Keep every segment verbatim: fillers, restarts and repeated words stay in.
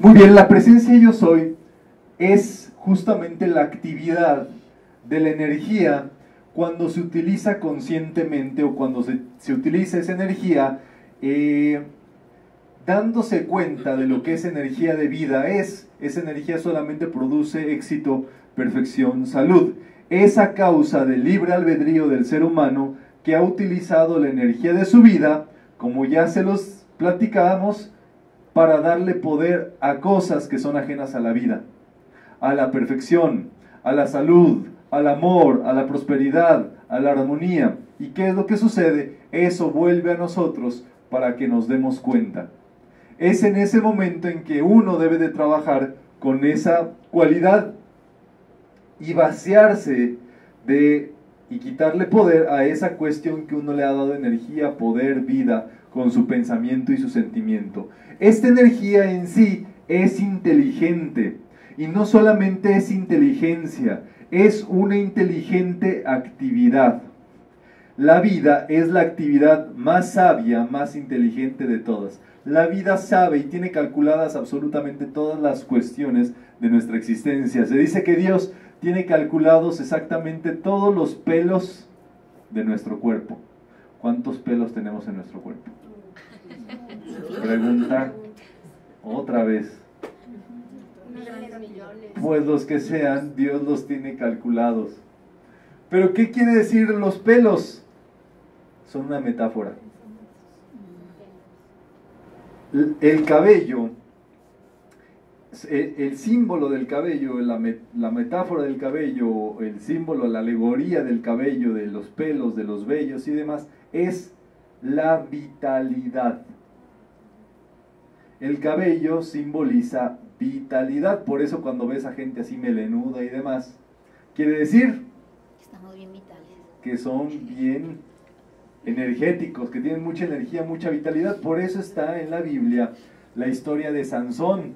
Muy bien, la presencia yo soy es justamente la actividad de la energía cuando se utiliza conscientemente o cuando se, se utiliza esa energía eh, dándose cuenta de lo que esa energía de vida es. Esa energía solamente produce éxito, perfección, salud. Es a causa del libre albedrío del ser humano que ha utilizado la energía de su vida, como ya se los platicábamos, para darle poder a cosas que son ajenas a la vida, a la perfección, a la salud, al amor, a la prosperidad, a la armonía. ¿Y qué es lo que sucede? Eso vuelve a nosotros para que nos demos cuenta. Es en ese momento en que uno debe de trabajar con esa cualidad y vaciarse de y quitarle poder a esa cuestión que uno le ha dado energía, poder, vida, con su pensamiento y su sentimiento. Esta energía en sí es inteligente, y no solamente es inteligencia, es una inteligente actividad. La vida es la actividad más sabia, más inteligente de todas. La vida sabe y tiene calculadas absolutamente todas las cuestiones de nuestra existencia. Se dice que Dios tiene calculados exactamente todos los pelos de nuestro cuerpo. ¿Cuántos pelos tenemos en nuestro cuerpo? Pregunta otra vez. Pues los que sean, Dios los tiene calculados. ¿Pero qué quiere decir los pelos? Son una metáfora. El cabello, el, el símbolo del cabello, la, met, la metáfora del cabello, el símbolo, la alegoría del cabello, de los pelos, de los vellos y demás, es la vitalidad. El cabello simboliza vitalidad, por eso cuando ves a gente así melenuda y demás, quiere decir estamos bien vitales, que son bien energéticos, que tienen mucha energía, mucha vitalidad. Por eso está en la Biblia la historia de Sansón.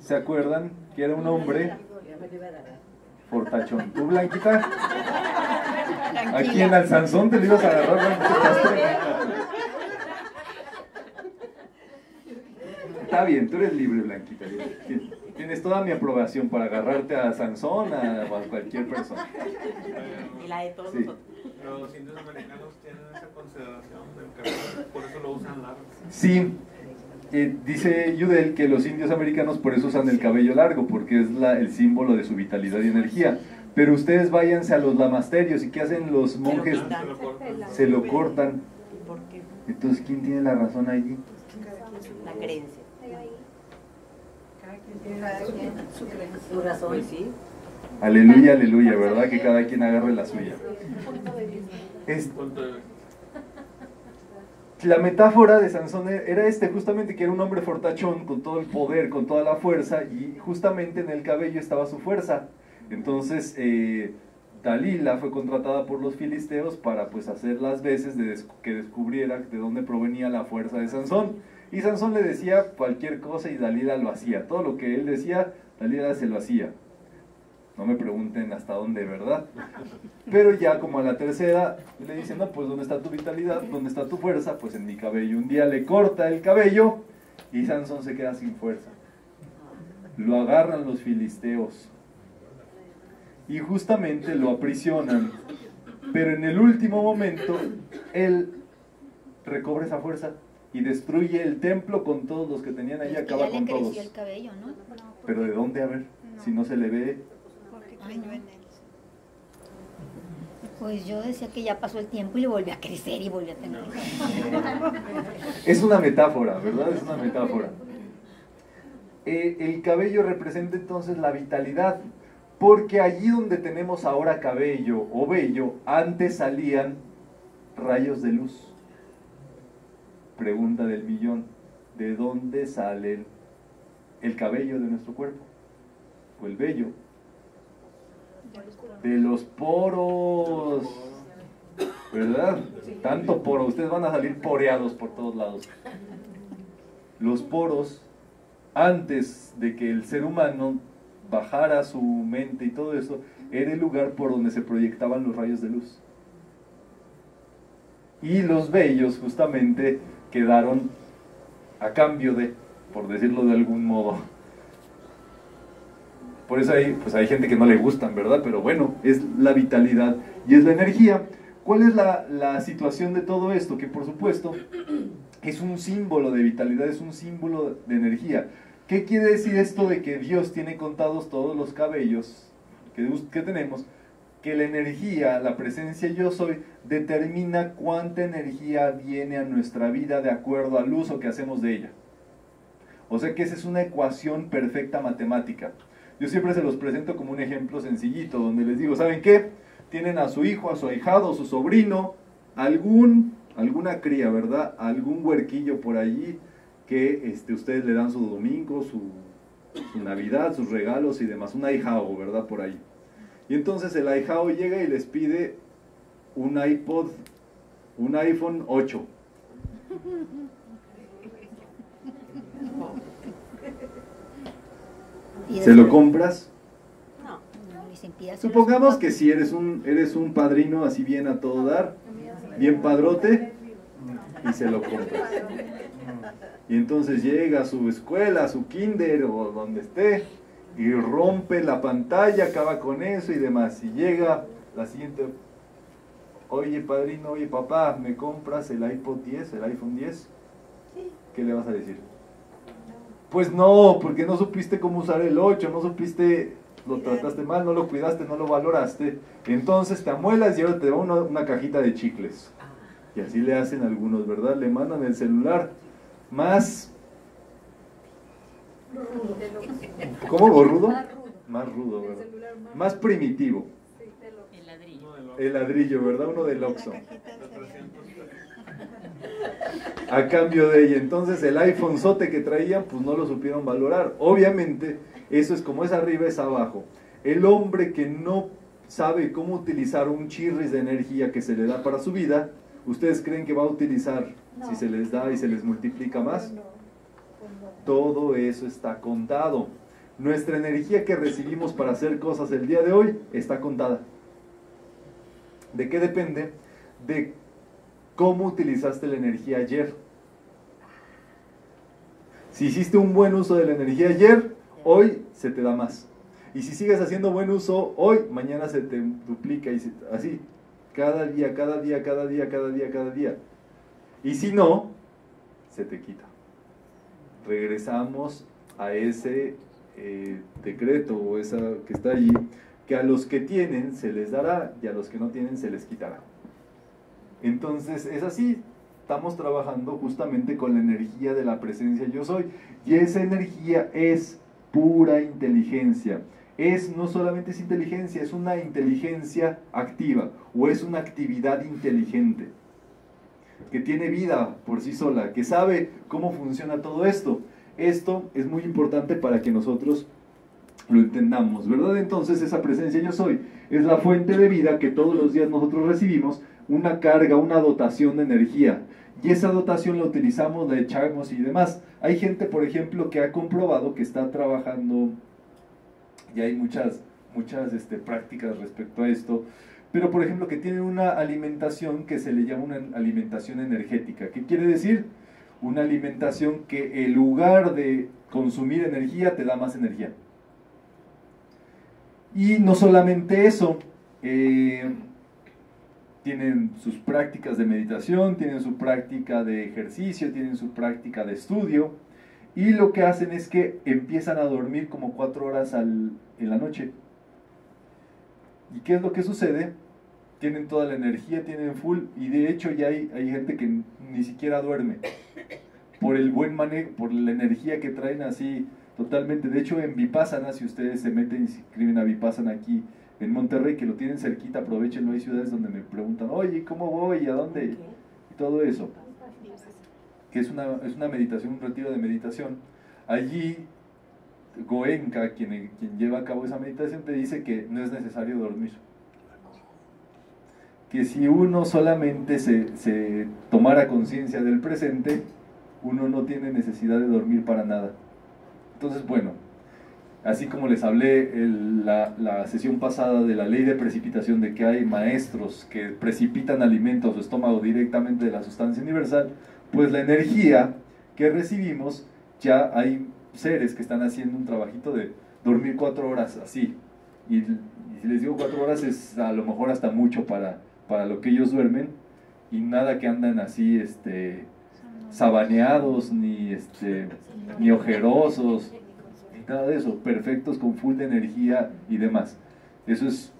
¿Se acuerdan? Que era un hombre fortachón. ¿Tú, Blanquita? Aquí en el Sansón te lo ibas a agarrar. Está bien, tú eres libre, Blanquita. Tienes toda mi aprobación para agarrarte a Sansón, a, a cualquier persona. Y la de todos nosotros. Pero los indios americanos tienen esa consideración del cabello, por eso lo usan largo. Sí, eh, dice Yudel que los indios americanos por eso usan el cabello largo, porque es la, el símbolo de su vitalidad y energía. Pero ustedes váyanse a los lamasterios, ¿y qué hacen los monjes? Se lo cortan. Se lo cortan. ¿Por qué? Entonces, ¿quién tiene la razón allí? La creencia. Su razón, sí. Aleluya, aleluya, ¿verdad? Que cada quien agarre la suya. Es, la metáfora de Sansón era este, justamente, que era un hombre fortachón, con todo el poder, con toda la fuerza, y justamente en el cabello estaba su fuerza. Entonces, eh, Dalila fue contratada por los filisteos para, pues, hacer las veces de que descubriera de dónde provenía la fuerza de Sansón. Y Sansón le decía cualquier cosa y Dalila lo hacía. Todo lo que él decía, Dalila se lo hacía. No me pregunten hasta dónde, ¿verdad? Pero ya como a la tercera le dicen, no, pues ¿dónde está tu vitalidad? ¿Dónde está tu fuerza? Pues en mi cabello. Un día le corta el cabello y Sansón se queda sin fuerza. Lo agarran los filisteos y justamente lo aprisionan. Pero en el último momento, él recobra esa fuerza y destruye el templo con todos los que tenían ahí, acaba con todos. Ya le creció el cabello, ¿no? Pero ¿de dónde? A ver, no. Si no se le ve. Porque creyó en él. Pues yo decía que ya pasó el tiempo y le volvió a crecer y volvió a tener. No. Es una metáfora, ¿verdad? Es una metáfora. Eh, el cabello representa entonces la vitalidad, porque allí donde tenemos ahora cabello o vello, antes salían rayos de luz. Pregunta del millón, ¿de dónde sale el cabello de nuestro cuerpo? ¿O el vello? De los poros, ¿verdad? Tanto poro, ustedes van a salir poreados por todos lados. Los poros, antes de que el ser humano bajara su mente y todo eso, era el lugar por donde se proyectaban los rayos de luz. Y los vellos justamente quedaron a cambio de, por decirlo de algún modo, Por eso hay, pues hay gente que no le gustan, ¿verdad? Pero bueno, es la vitalidad y es la energía. ¿Cuál es la, la situación de todo esto? Que por supuesto es un símbolo de vitalidad, es un símbolo de energía. ¿Qué quiere decir esto de que Dios tiene contados todos los cabellos que, que tenemos? Que la energía, la presencia yo soy, determina cuánta energía viene a nuestra vida de acuerdo al uso que hacemos de ella. O sea que esa es una ecuación perfecta matemática. Yo siempre se los presento como un ejemplo sencillito, donde les digo, ¿saben qué? Tienen a su hijo, a su ahijado, a su sobrino, algún, alguna cría, ¿verdad? Algún huerquillo por allí que este, ustedes le dan su domingo, su, su Navidad, sus regalos y demás. Un ahijado, ¿verdad? Por ahí. Y entonces el ahijado llega y les pide un iPod, un iPhone ocho. ¿Se lo compras? No. Supongamos que si eres un, eres un padrino así bien a todo dar, bien padrote, y se lo compras. Y entonces llega a su escuela, a su kinder o donde esté, y rompe la pantalla, acaba con eso y demás. Y llega la siguiente, oye padrino, oye papá, ¿me compras el iPod diez, el iPhone diez? ¿Qué le vas a decir? Pues no, porque no supiste cómo usar el ocho, no supiste, lo trataste mal, no lo cuidaste, no lo valoraste. Entonces te amuelas y ahora te da una, una cajita de chicles. Y así le hacen algunos, ¿verdad? Le mandan el celular más... ¿Cómo? ¿Gorrudo? Más rudo, ¿verdad? Más primitivo. El ladrillo. El ladrillo, ¿verdad? Uno del Oxxo. A cambio de ella, entonces el iPhone-zote que traían, pues no lo supieron valorar. Obviamente, eso es como es arriba, es abajo. El hombre que no sabe cómo utilizar un chirris de energía que se le da para su vida, ¿ustedes creen que va a utilizar no. si se les da y se les multiplica más? No, no. Pues no. Todo eso está contado. Nuestra energía que recibimos para hacer cosas el día de hoy está contada. ¿De qué depende? De ¿cómo utilizaste la energía ayer? Si hiciste un buen uso de la energía ayer, hoy se te da más. Y si sigues haciendo buen uso hoy, mañana se te duplica y se, así. Cada día, cada día, cada día, cada día, cada día. Y si no, se te quita. Regresamos a ese eh, decreto o esa que está allí, que a los que tienen se les dará y a los que no tienen se les quitará. Entonces es así, estamos trabajando justamente con la energía de la presencia yo soy, y esa energía es pura inteligencia, es no solamente es inteligencia, es una inteligencia activa, o es una actividad inteligente, que tiene vida por sí sola, que sabe cómo funciona todo esto. Esto es muy importante para que nosotros lo entendamos, ¿verdad? Entonces esa presencia yo soy es la fuente de vida que todos los días nosotros recibimos, una carga, una dotación de energía, y esa dotación la utilizamos, la echamos y demás. Hay gente, por ejemplo, que ha comprobado que está trabajando, y hay muchas, muchas este, prácticas respecto a esto, pero por ejemplo que tienen una alimentación que se le llama una alimentación energética. ¿Qué quiere decir? Una alimentación que en lugar de consumir energía, te da más energía. Y no solamente eso, eh, tienen sus prácticas de meditación, tienen su práctica de ejercicio, tienen su práctica de estudio, y lo que hacen es que empiezan a dormir como cuatro horas al, en la noche. ¿Y qué es lo que sucede? Tienen toda la energía, tienen full, y de hecho ya hay, hay gente que ni siquiera duerme, por el buen manejo, por la energía que traen así totalmente. De hecho en Vipassana, si ustedes se meten y se inscriben a Vipassana aquí, en Monterrey, que lo tienen cerquita, aprovechenlo. Hay ciudades donde me preguntan, oye, ¿cómo voy? ¿A dónde? Y todo eso. Que es una, es una meditación, un retiro de meditación. Allí, Goenka, quien, quien lleva a cabo esa meditación, te dice que no es necesario dormir. Que si uno solamente se, se tomara conciencia del presente, uno no tiene necesidad de dormir para nada. Entonces, bueno, así como les hablé el, la, la sesión pasada de la ley de precipitación, de que hay maestros que precipitan alimentos a su estómago directamente de la sustancia universal, pues la energía que recibimos, ya hay seres que están haciendo un trabajito de dormir cuatro horas, así. Y, y si les digo cuatro horas es a lo mejor hasta mucho para, para lo que ellos duermen, y nada que andan así, este, sabaneados, ni, este, ni ojerosos, ni nada de eso, perfectos, con full de energía y demás. Eso es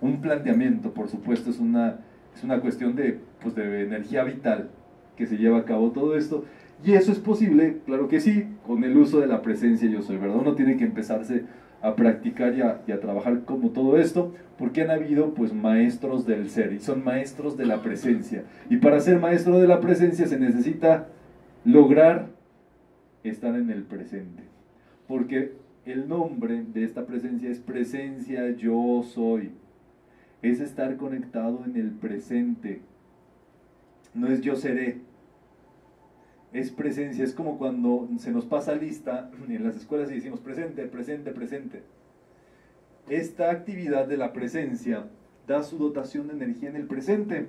un planteamiento, por supuesto, es una, es una cuestión de, pues, de energía vital que se lleva a cabo todo esto, y eso es posible, claro que sí, con el uso de la presencia yo soy, ¿verdad? Uno tiene que empezarse a practicar y a, y a trabajar como todo esto, porque han habido, pues, maestros del ser, y son maestros de la presencia, y para ser maestro de la presencia se necesita lograr estar en el presente, porque el nombre de esta presencia es presencia yo soy, es estar conectado en el presente, no es yo seré, es presencia. Es como cuando se nos pasa lista en las escuelas y decimos presente, presente, presente. Esta actividad de la presencia da su dotación de energía en el presente.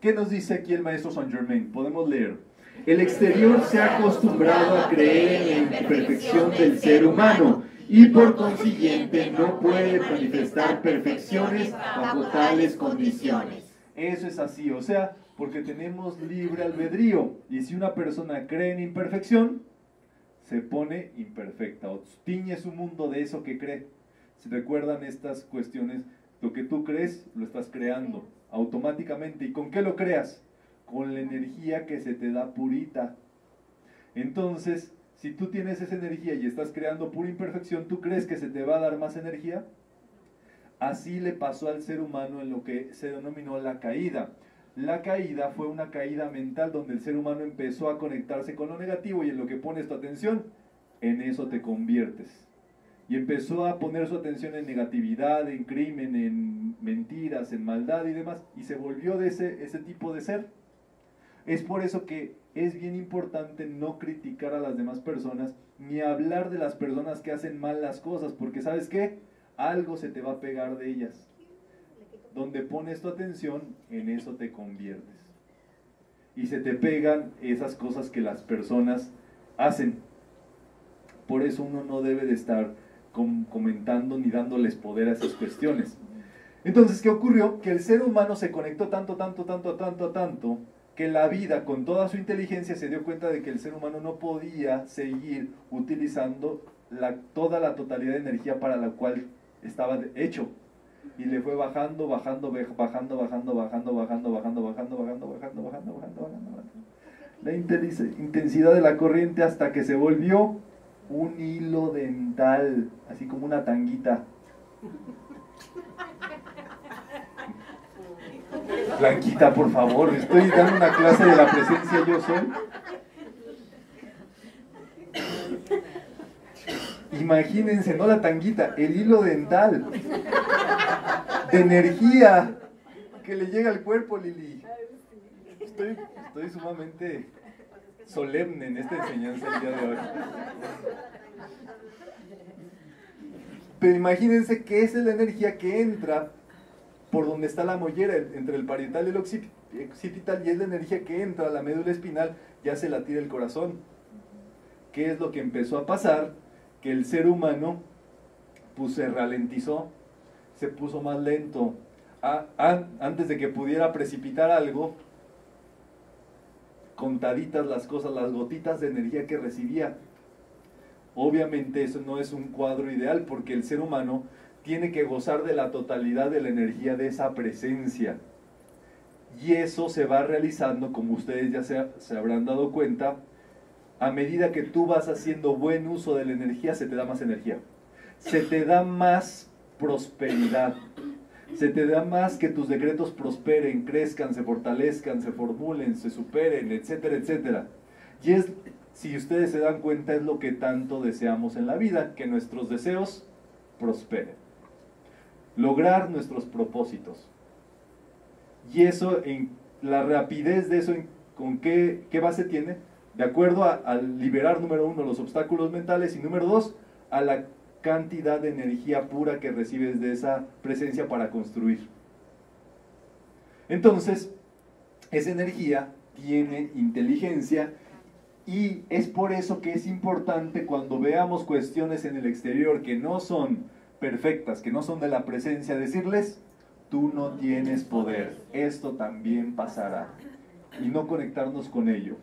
¿Qué nos dice aquí el maestro Saint Germain? Podemos leer: el exterior se ha acostumbrado a creer en la imperfección del ser humano y por consiguiente no puede manifestar perfecciones bajo tales condiciones. Eso es así, o sea, porque tenemos libre albedrío, y si una persona cree en imperfección, se pone imperfecta, o tiñe su mundo de eso que cree. Si recuerdan estas cuestiones, lo que tú crees, lo estás creando automáticamente. ¿Y con qué lo creas? Con la energía que se te da purita. Entonces, si tú tienes esa energía y estás creando pura imperfección, ¿tú crees que se te va a dar más energía? Así le pasó al ser humano en lo que se denominó la caída. La caída fue una caída mental donde el ser humano empezó a conectarse con lo negativo, y en lo que pones tu atención, en eso te conviertes. Y empezó a poner su atención en negatividad, en crimen, en mentiras, en maldad y demás, y se volvió de ese, ese tipo de ser. Es por eso que es bien importante no criticar a las demás personas, ni hablar de las personas que hacen mal las cosas, porque ¿sabes qué? Algo se te va a pegar de ellas. Donde pones tu atención, en eso te conviertes. Y se te pegan esas cosas que las personas hacen. Por eso uno no debe de estar comentando ni dándoles poder a esas cuestiones. Entonces, ¿qué ocurrió? Que el ser humano se conectó tanto, tanto, tanto, tanto, tanto, que la vida, con toda su inteligencia, se dio cuenta de que el ser humano no podía seguir utilizando la, toda la totalidad de energía para la cual estaba hecho, y le fue bajando, bajando, bajando, bajando, bajando, bajando, bajando, bajando, bajando, bajando, bajando, bajando, bajando, la intensidad de la corriente, hasta que se volvió un hilo dental, así como una tanguita blanquita. Por favor, estoy dando una clase de la presencia yo soy. Imagínense, no la tanguita, el hilo dental de energía que le llega al cuerpo, Lili. Estoy, estoy sumamente solemne en esta enseñanza el día de hoy. Pero imagínense que esa es la energía que entra por donde está la mollera, entre el parietal y el occipital, y es la energía que entra a la médula espinal, ya se la tira el corazón. ¿Qué es lo que empezó a pasar? Que el ser humano, pues, se ralentizó, se puso más lento. Ah, ah, antes de que pudiera precipitar algo, contaditas las cosas, las gotitas de energía que recibía. Obviamente eso no es un cuadro ideal, porque el ser humano tiene que gozar de la totalidad de la energía de esa presencia. Y eso se va realizando, como ustedes ya se, se habrán dado cuenta, a medida que tú vas haciendo buen uso de la energía, se te da más energía. Se te da más prosperidad. Se te da más que tus decretos prosperen, crezcan, se fortalezcan, se formulen, se superen, etcétera, etcétera. Y es, si ustedes se dan cuenta, es lo que tanto deseamos en la vida, que nuestros deseos prosperen. Lograr nuestros propósitos. Y eso, en la rapidez de eso, ¿con qué, qué base tiene? De acuerdo a, a liberar, número uno, los obstáculos mentales, y número dos, a la cantidad de energía pura que recibes de esa presencia para construir. Entonces, esa energía tiene inteligencia Y es por eso que es importante cuando veamos cuestiones en el exterior que no son perfectas, que no son de la presencia, decirles, tú no tienes poder, esto también pasará. Y no conectarnos con ello.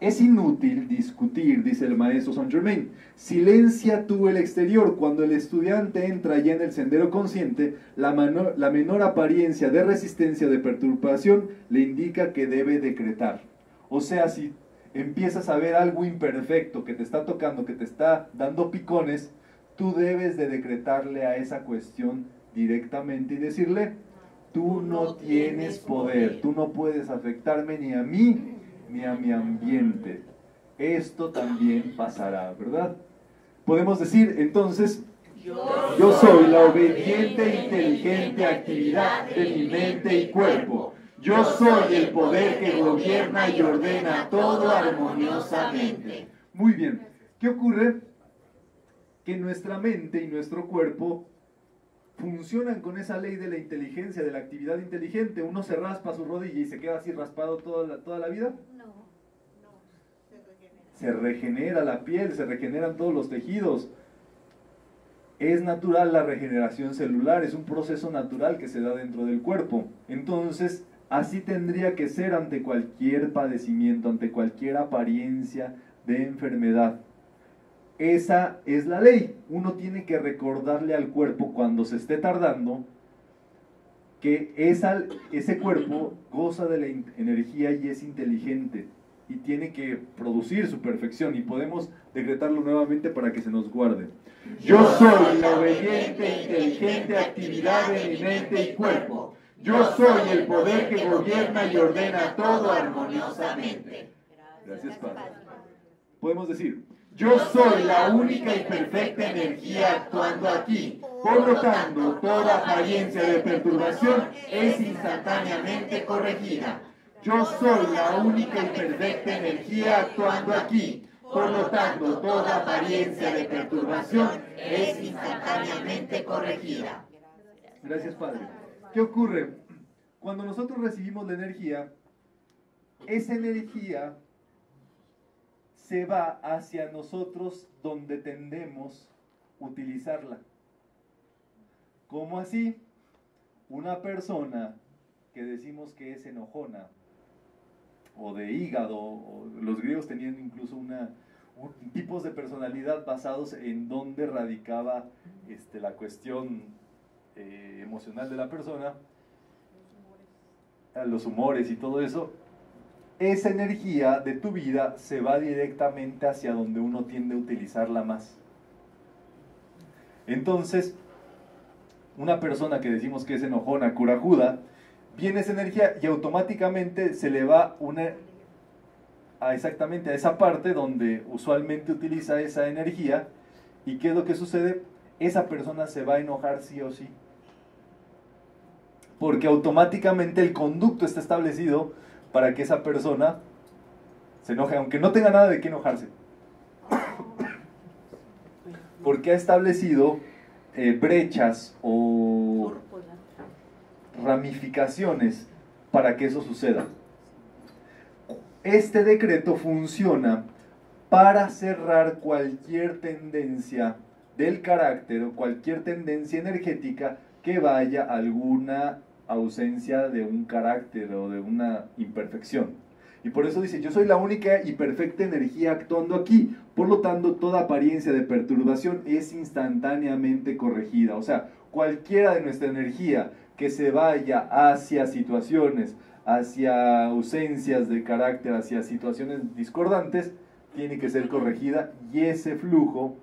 Es inútil discutir, dice el maestro Saint Germain, silencia tú el exterior. Cuando el estudiante entra ya en el sendero consciente, la, manor, la menor apariencia de resistencia, de perturbación, le indica que debe decretar. O sea, si empiezas a ver algo imperfecto que te está tocando, que te está dando picones, tú debes de decretarle a esa cuestión directamente y decirle, tú no tienes poder, tú no puedes afectarme ni a mí, ni a mi ambiente. Esto también pasará, ¿verdad? Podemos decir, entonces, yo soy la obediente e inteligente actividad de mi mente y cuerpo. Yo soy el poder que gobierna y ordena todo armoniosamente. Muy bien. ¿Qué ocurre? Que nuestra mente y nuestro cuerpo funcionan con esa ley de la inteligencia, de la actividad inteligente. ¿Uno se raspa su rodilla y se queda así raspado toda la, toda la vida? No, no, se regenera. Se regenera la piel, se regeneran todos los tejidos. Es natural la regeneración celular, es un proceso natural que se da dentro del cuerpo. Entonces, así tendría que ser ante cualquier padecimiento, ante cualquier apariencia de enfermedad. Esa es la ley. Uno tiene que recordarle al cuerpo cuando se esté tardando que esa, ese cuerpo goza de la energía y es inteligente y tiene que producir su perfección, y podemos decretarlo nuevamente para que se nos guarde. Yo soy la obediente e inteligente actividad de mi mente y cuerpo. Yo soy el poder que gobierna y ordena todo armoniosamente. Gracias, Padre. Podemos decir, yo soy la única y perfecta energía actuando aquí. Por lo tanto, toda apariencia de perturbación es instantáneamente corregida. Yo soy la única y perfecta energía actuando aquí. Por lo tanto, toda apariencia de perturbación es instantáneamente corregida. Gracias, Padre. ¿Qué ocurre? Cuando nosotros recibimos la energía, esa energía se va hacia nosotros donde tendemos utilizarla. ¿Cómo así? Una persona que decimos que es enojona, o de hígado, o los griegos tenían incluso una, un, tipos de personalidad basados en donde radicaba este, la cuestión eh, emocional de la persona, los humores y todo eso. Esa energía de tu vida se va directamente hacia donde uno tiende a utilizarla más. Entonces, una persona que decimos que es enojona, corajuda, viene esa energía y automáticamente se le va una, a exactamente a esa parte donde usualmente utiliza esa energía. ¿Y qué es lo que sucede? Esa persona se va a enojar sí o sí. Porque automáticamente el conducto está establecido para que esa persona se enoje, aunque no tenga nada de qué enojarse. Porque ha establecido eh, brechas o ramificaciones para que eso suceda. Este decreto funciona para cerrar cualquier tendencia del carácter o cualquier tendencia energética que vaya a alguna ausencia de un carácter o de una imperfección. Y por eso dice, yo soy la única y perfecta energía actuando aquí, por lo tanto toda apariencia de perturbación es instantáneamente corregida. O sea, cualquiera de nuestra energía que se vaya hacia situaciones, hacia ausencias de carácter, hacia situaciones discordantes, tiene que ser corregida, y ese flujo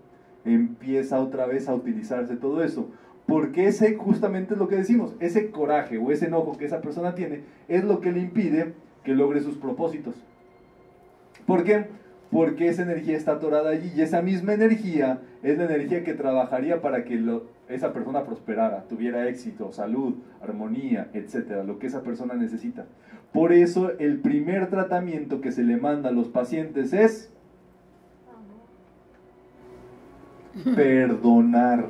empieza otra vez a utilizarse todo eso. Porque ese justamente es lo que decimos, ese coraje o ese enojo que esa persona tiene es lo que le impide que logre sus propósitos. ¿Por qué? Porque esa energía está atorada allí, y esa misma energía es la energía que trabajaría para que lo, esa persona prosperara, tuviera éxito, salud, armonía, etcétera, lo que esa persona necesita. Por eso el primer tratamiento que se le manda a los pacientes es perdonar.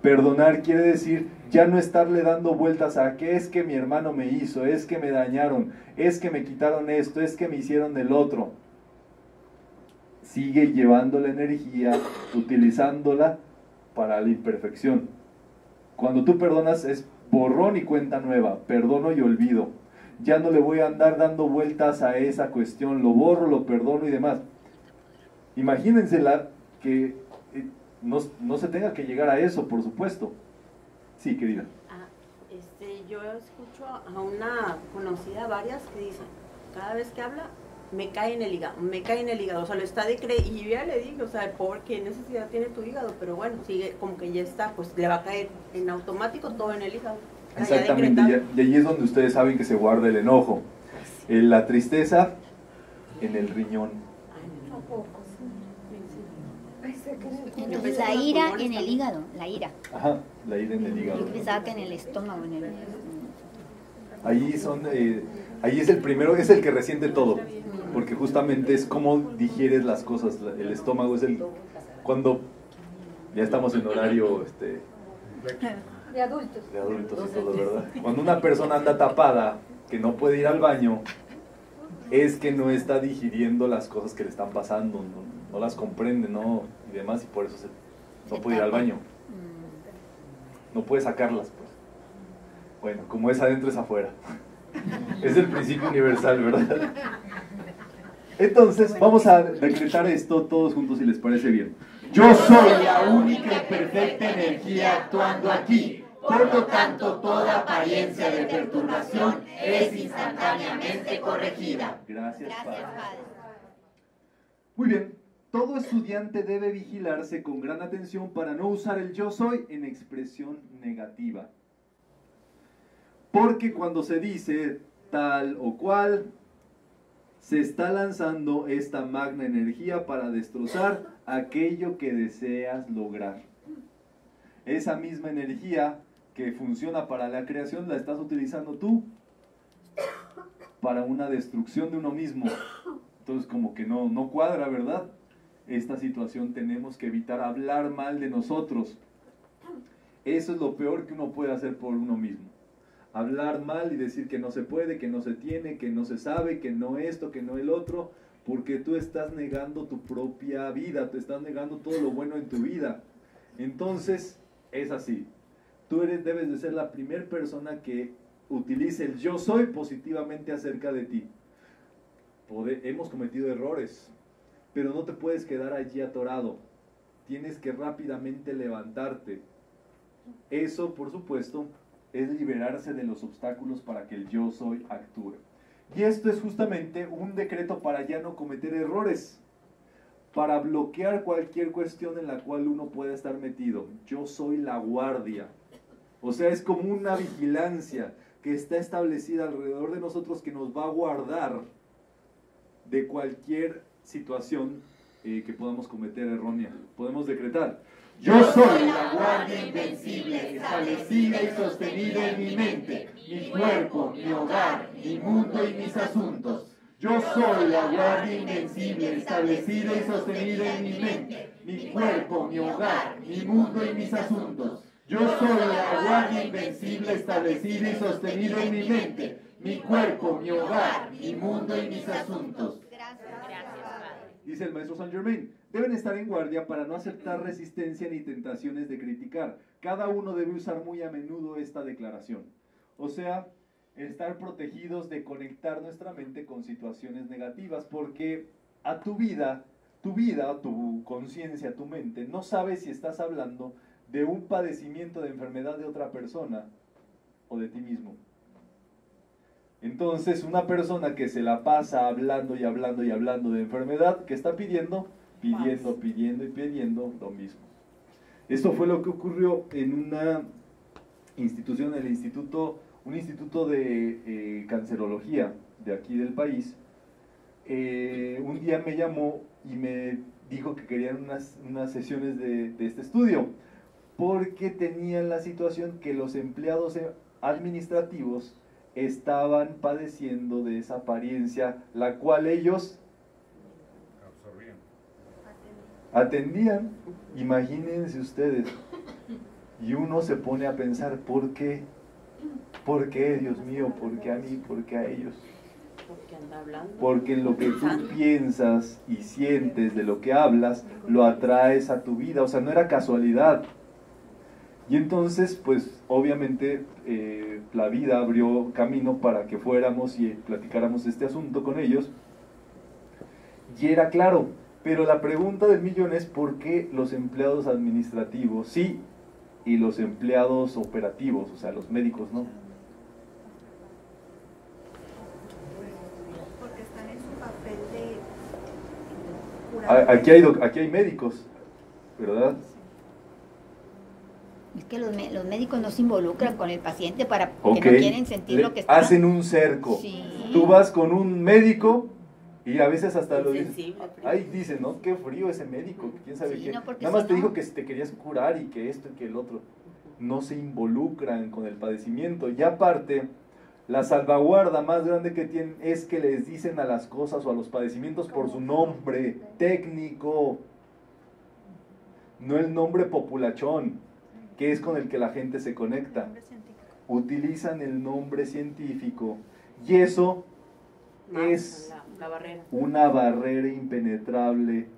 Perdonar quiere decir ya no estarle dando vueltas a que es que mi hermano me hizo, es que me dañaron, es que me quitaron esto, es que me hicieron del otro. sigue llevando la energía, utilizándola para la imperfección. Cuando tú perdonas es borrón y cuenta nueva, perdono y olvido. Ya no le voy a andar dando vueltas a esa cuestión, lo borro, lo perdono y demás. Imagínensela que no, no se tenga que llegar a eso, por supuesto. Sí, querida. Ah, este, yo escucho a una conocida, varias, que dicen, cada vez que habla, me cae en el hígado, me cae en el hígado, o sea, lo está de creer, y ya le digo, o sea, pobre, ¿qué necesidad tiene tu hígado? Pero bueno, sigue como que ya está, pues le va a caer en automático todo en el hígado. Exactamente, ya, y ahí es donde ustedes saben que se guarda el enojo, eh, la tristeza en el riñón, la ira en el hígado, la ira. Ajá, la ira en el hígado. Yo pensaba que en el estómago, en el ahí son, eh, ahí es el primero, es el que resiente todo, porque justamente es cómo digieres las cosas. El estómago es el cuando ya estamos en horario este de adultos. De adultos y todo, ¿verdad? Cuando una persona anda tapada, que no puede ir al baño, es que no está digiriendo las cosas que le están pasando, no, no las comprende, no, y demás, y por eso se, no puede ir al baño. No puede sacarlas, pues. Bueno, como es adentro es afuera. Es el principio universal, ¿verdad? Entonces, vamos a decretar esto todos juntos si les parece bien. Yo soy la única y perfecta energía actuando aquí. Por lo tanto, toda apariencia de perturbación es instantáneamente corregida. Gracias, Padre. Muy bien. Todo estudiante debe vigilarse con gran atención para no usar el yo soy en expresión negativa. Porque cuando se dice tal o cual, se está lanzando esta magna energía para destrozar aquello que deseas lograr. Esa misma energía que funciona para la creación la estás utilizando tú para una destrucción de uno mismo. Entonces como que no, no cuadra, ¿verdad? Esta situación tenemos que evitar hablar mal de nosotros. Eso es lo peor que uno puede hacer por uno mismo. Hablar mal y decir que no se puede, que no se tiene, que no se sabe, que no esto, que no el otro, porque tú estás negando tu propia vida, te estás negando todo lo bueno en tu vida. Entonces, es así. Tú eres, debes de ser la primera persona que utilice el yo soy positivamente acerca de ti. Poder, hemos cometido errores, pero no te puedes quedar allí atorado. Tienes que rápidamente levantarte. Eso, por supuesto, es liberarse de los obstáculos para que el yo soy actúe. Y esto es justamente un decreto para ya no cometer errores, para bloquear cualquier cuestión en la cual uno pueda estar metido. Yo soy la guardia. O sea, es como una vigilancia que está establecida alrededor de nosotros que nos va a guardar de cualquier situación eh, que podamos cometer errónea. Podemos decretar. Yo soy la guardia invencible, establecida y sostenida en mi mente, mi cuerpo, mi hogar, mi mundo y mis asuntos. Yo soy la guardia invencible, establecida y sostenida en mi mente, mi cuerpo, mi hogar, mi mundo y mis asuntos. Yo soy la guardia invencible, establecida y sostenida en mi mente, mi cuerpo, mi hogar, mi mundo y mis asuntos. Dice el maestro Saint Germain, deben estar en guardia para no aceptar resistencia ni tentaciones de criticar. Cada uno debe usar muy a menudo esta declaración. O sea, estar protegidos de conectar nuestra mente con situaciones negativas, porque a tu vida, tu vida, tu conciencia, tu mente, no sabe si estás hablando de un padecimiento de enfermedad de otra persona o de ti mismo. Entonces, una persona que se la pasa hablando y hablando y hablando de enfermedad, ¿qué está pidiendo? Pidiendo, pidiendo y pidiendo lo mismo. Esto fue lo que ocurrió en una institución, el instituto, un instituto de eh, cancerología de aquí del país. Eh, un día me llamó y me dijo que querían unas, unas sesiones de, de este estudio, porque tenían la situación que los empleados administrativos estaban padeciendo de esa apariencia, la cual ellos absorbían, atendían. Imagínense ustedes, y uno se pone a pensar, ¿por qué? ¿Por qué, Dios mío? ¿Por qué a mí? ¿Por qué a ellos? Porque en lo que tú piensas y sientes de lo que hablas, lo atraes a tu vida. O sea, no era casualidad. Y entonces, pues, obviamente, eh, la vida abrió camino para que fuéramos y platicáramos este asunto con ellos. Y era claro, pero la pregunta del millón es ¿por qué los empleados administrativos sí y los empleados operativos, o sea, los médicos, no? Porque están en su papel de... Aquí hay, aquí hay médicos, ¿verdad? Es que los, los médicos no se involucran con el paciente para porque okay. no quieren sentir Le, lo que está. Hacen un cerco. Sí. Tú vas con un médico y a veces hasta lo dicen. Ahí dicen, ¿no? Qué frío ese médico. ¿Quién sabe sí, qué? No, Nada más si te no... dijo que te querías curar y que esto y que el otro. No se involucran con el padecimiento. Y aparte, la salvaguarda más grande que tienen es que les dicen a las cosas o a los padecimientos por su nombre técnico. No el nombre populachón, que es con el que la gente se conecta. Utilizan el nombre científico y eso no, es la, la barrera. una barrera impenetrable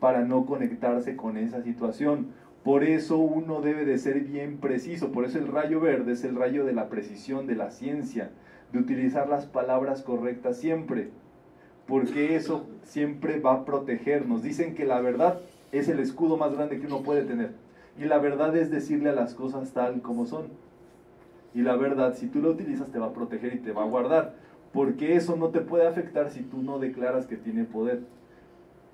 para no conectarse con esa situación. Por eso uno debe de ser bien preciso, por eso el rayo verde es el rayo de la precisión, de la ciencia, de utilizar las palabras correctas siempre, porque eso siempre va a protegernos. Dicen que la verdad es el escudo más grande que uno puede tener. Y la verdad es decirle a las cosas tal como son. Y la verdad, si tú lo utilizas, te va a proteger y te va a guardar. Porque eso no te puede afectar si tú no declaras que tiene poder.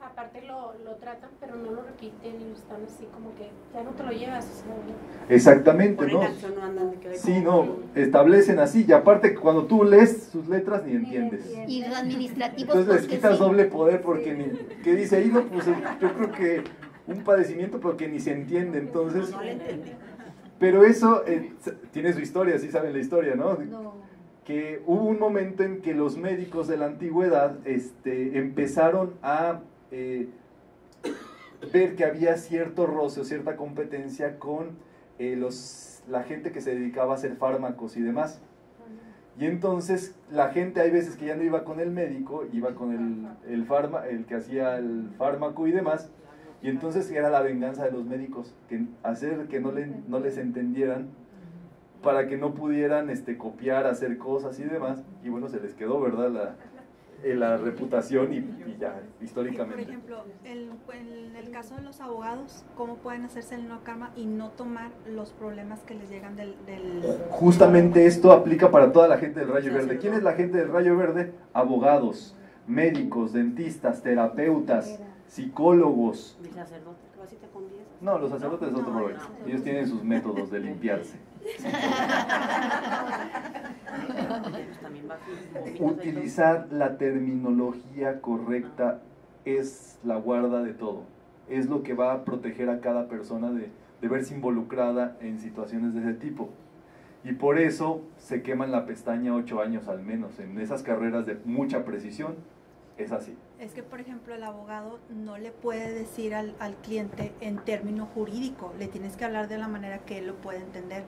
Aparte lo, lo tratan, pero no lo repiten y están así como que ya no te lo llevas. O sea, exactamente, ¿no? no andan de sí, no, que... establecen así. Y aparte, cuando tú lees sus letras, ni entiendes. Y los administrativos... Entonces les quitas sí. doble poder porque sí. ni... ¿Qué dice ahí? No, pues yo creo que... un padecimiento porque ni se entiende, entonces... No, no entendí. Pero eso eh, tiene su historia, sí saben la historia, ¿no? ¿no? Que hubo un momento en que los médicos de la antigüedad este, empezaron a eh, ver que había cierto roce o cierta competencia con eh, los, la gente que se dedicaba a hacer fármacos y demás. Y entonces la gente hay veces que ya no iba con el médico, iba con el, el, farma, el que hacía el fármaco y demás... Y entonces era la venganza de los médicos, que hacer que no, le, no les entendieran para que no pudieran este, copiar, hacer cosas y demás. Y bueno, se les quedó, ¿verdad? La, eh, la reputación y, y ya, históricamente. Por ejemplo, el, en el caso de los abogados, ¿cómo pueden hacerse el no karma y no tomar los problemas que les llegan del, del...? Justamente esto aplica para toda la gente del Rayo Verde. ¿Quién es la gente del Rayo Verde? Abogados, médicos, dentistas, terapeutas, psicólogos. ¿Y sacerdotes? No, los sacerdotes no, es otro no, provecho. No, no. Ellos tienen sus métodos de limpiarse. Utilizar la terminología correcta es la guarda de todo. Es lo que va a proteger a cada persona de, de verse involucrada en situaciones de ese tipo. Y por eso se queman la pestaña ocho años al menos. En esas carreras de mucha precisión, es así. Es que, por ejemplo, el abogado no le puede decir al, al cliente en término jurídico, le tienes que hablar de la manera que él lo puede entender.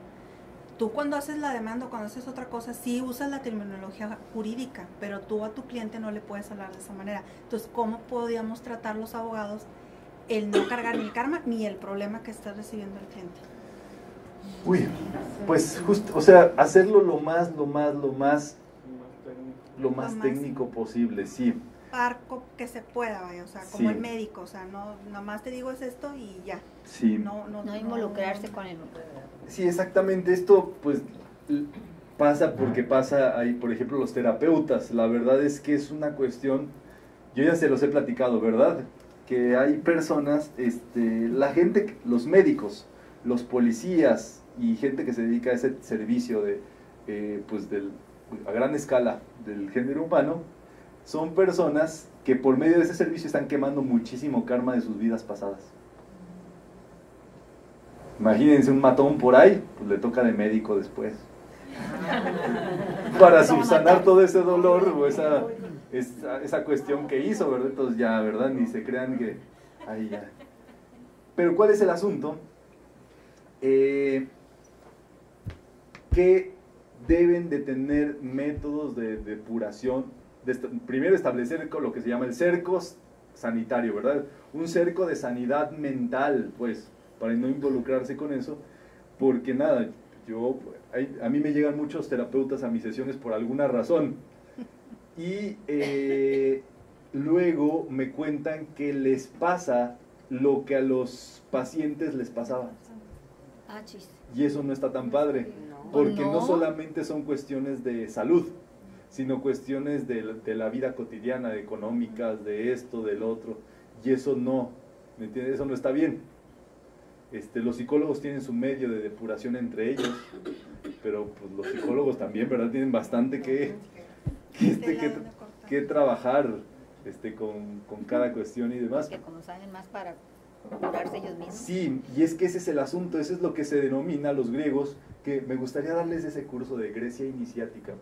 Tú cuando haces la demanda, cuando haces otra cosa, sí usas la terminología jurídica, pero tú a tu cliente no le puedes hablar de esa manera. Entonces, ¿cómo podíamos tratar los abogados el no cargar ni el karma ni el problema que está recibiendo el cliente? Uy, pues justo, o sea, hacerlo lo más, lo más, lo más, lo más, lo más técnico posible, sí. Parco que se pueda, vaya, o sea, como sí. el médico, o sea, no, nomás te digo es esto y ya. Sí. No, no, no involucrarse no, con el... Sí, exactamente, esto pues pasa porque pasa ahí, por ejemplo, los terapeutas, la verdad es que es una cuestión, yo ya se los he platicado, ¿verdad? Que hay personas, este, la gente, los médicos, los policías y gente que se dedica a ese servicio de, eh, pues del, a gran escala del género humano, son personas que por medio de ese servicio están quemando muchísimo karma de sus vidas pasadas. Imagínense un matón por ahí, pues le toca de médico después. Para subsanar todo ese dolor o esa, esa, esa cuestión que hizo, ¿verdad? Entonces ya, ¿verdad? Ni se crean que... Ahí ya. Pero ¿cuál es el asunto? Eh, que deben de tener métodos de depuración de, primero establecer lo que se llama el cerco sanitario, ¿verdad? Un cerco de sanidad mental, pues, para no involucrarse con eso, porque nada, yo, hay, a mí me llegan muchos terapeutas a mis sesiones por alguna razón, y eh, luego me cuentan que les pasa lo que a los pacientes les pasaba. Y eso no está tan padre, porque no solamente son cuestiones de salud, sino cuestiones de, de la vida cotidiana, de económicas, de esto, del otro, y eso no, ¿me entiendes? Eso no está bien. Este, los psicólogos tienen su medio de depuración entre ellos, pero pues, los psicólogos también, ¿verdad? Tienen bastante que, que, este, que, que trabajar este, con, con cada cuestión y demás. Que como saben más para curarse ellos mismos. Sí, y es que ese es el asunto, ese es lo que se denomina los griegos, que me gustaría darles ese curso de Grecia iniciática.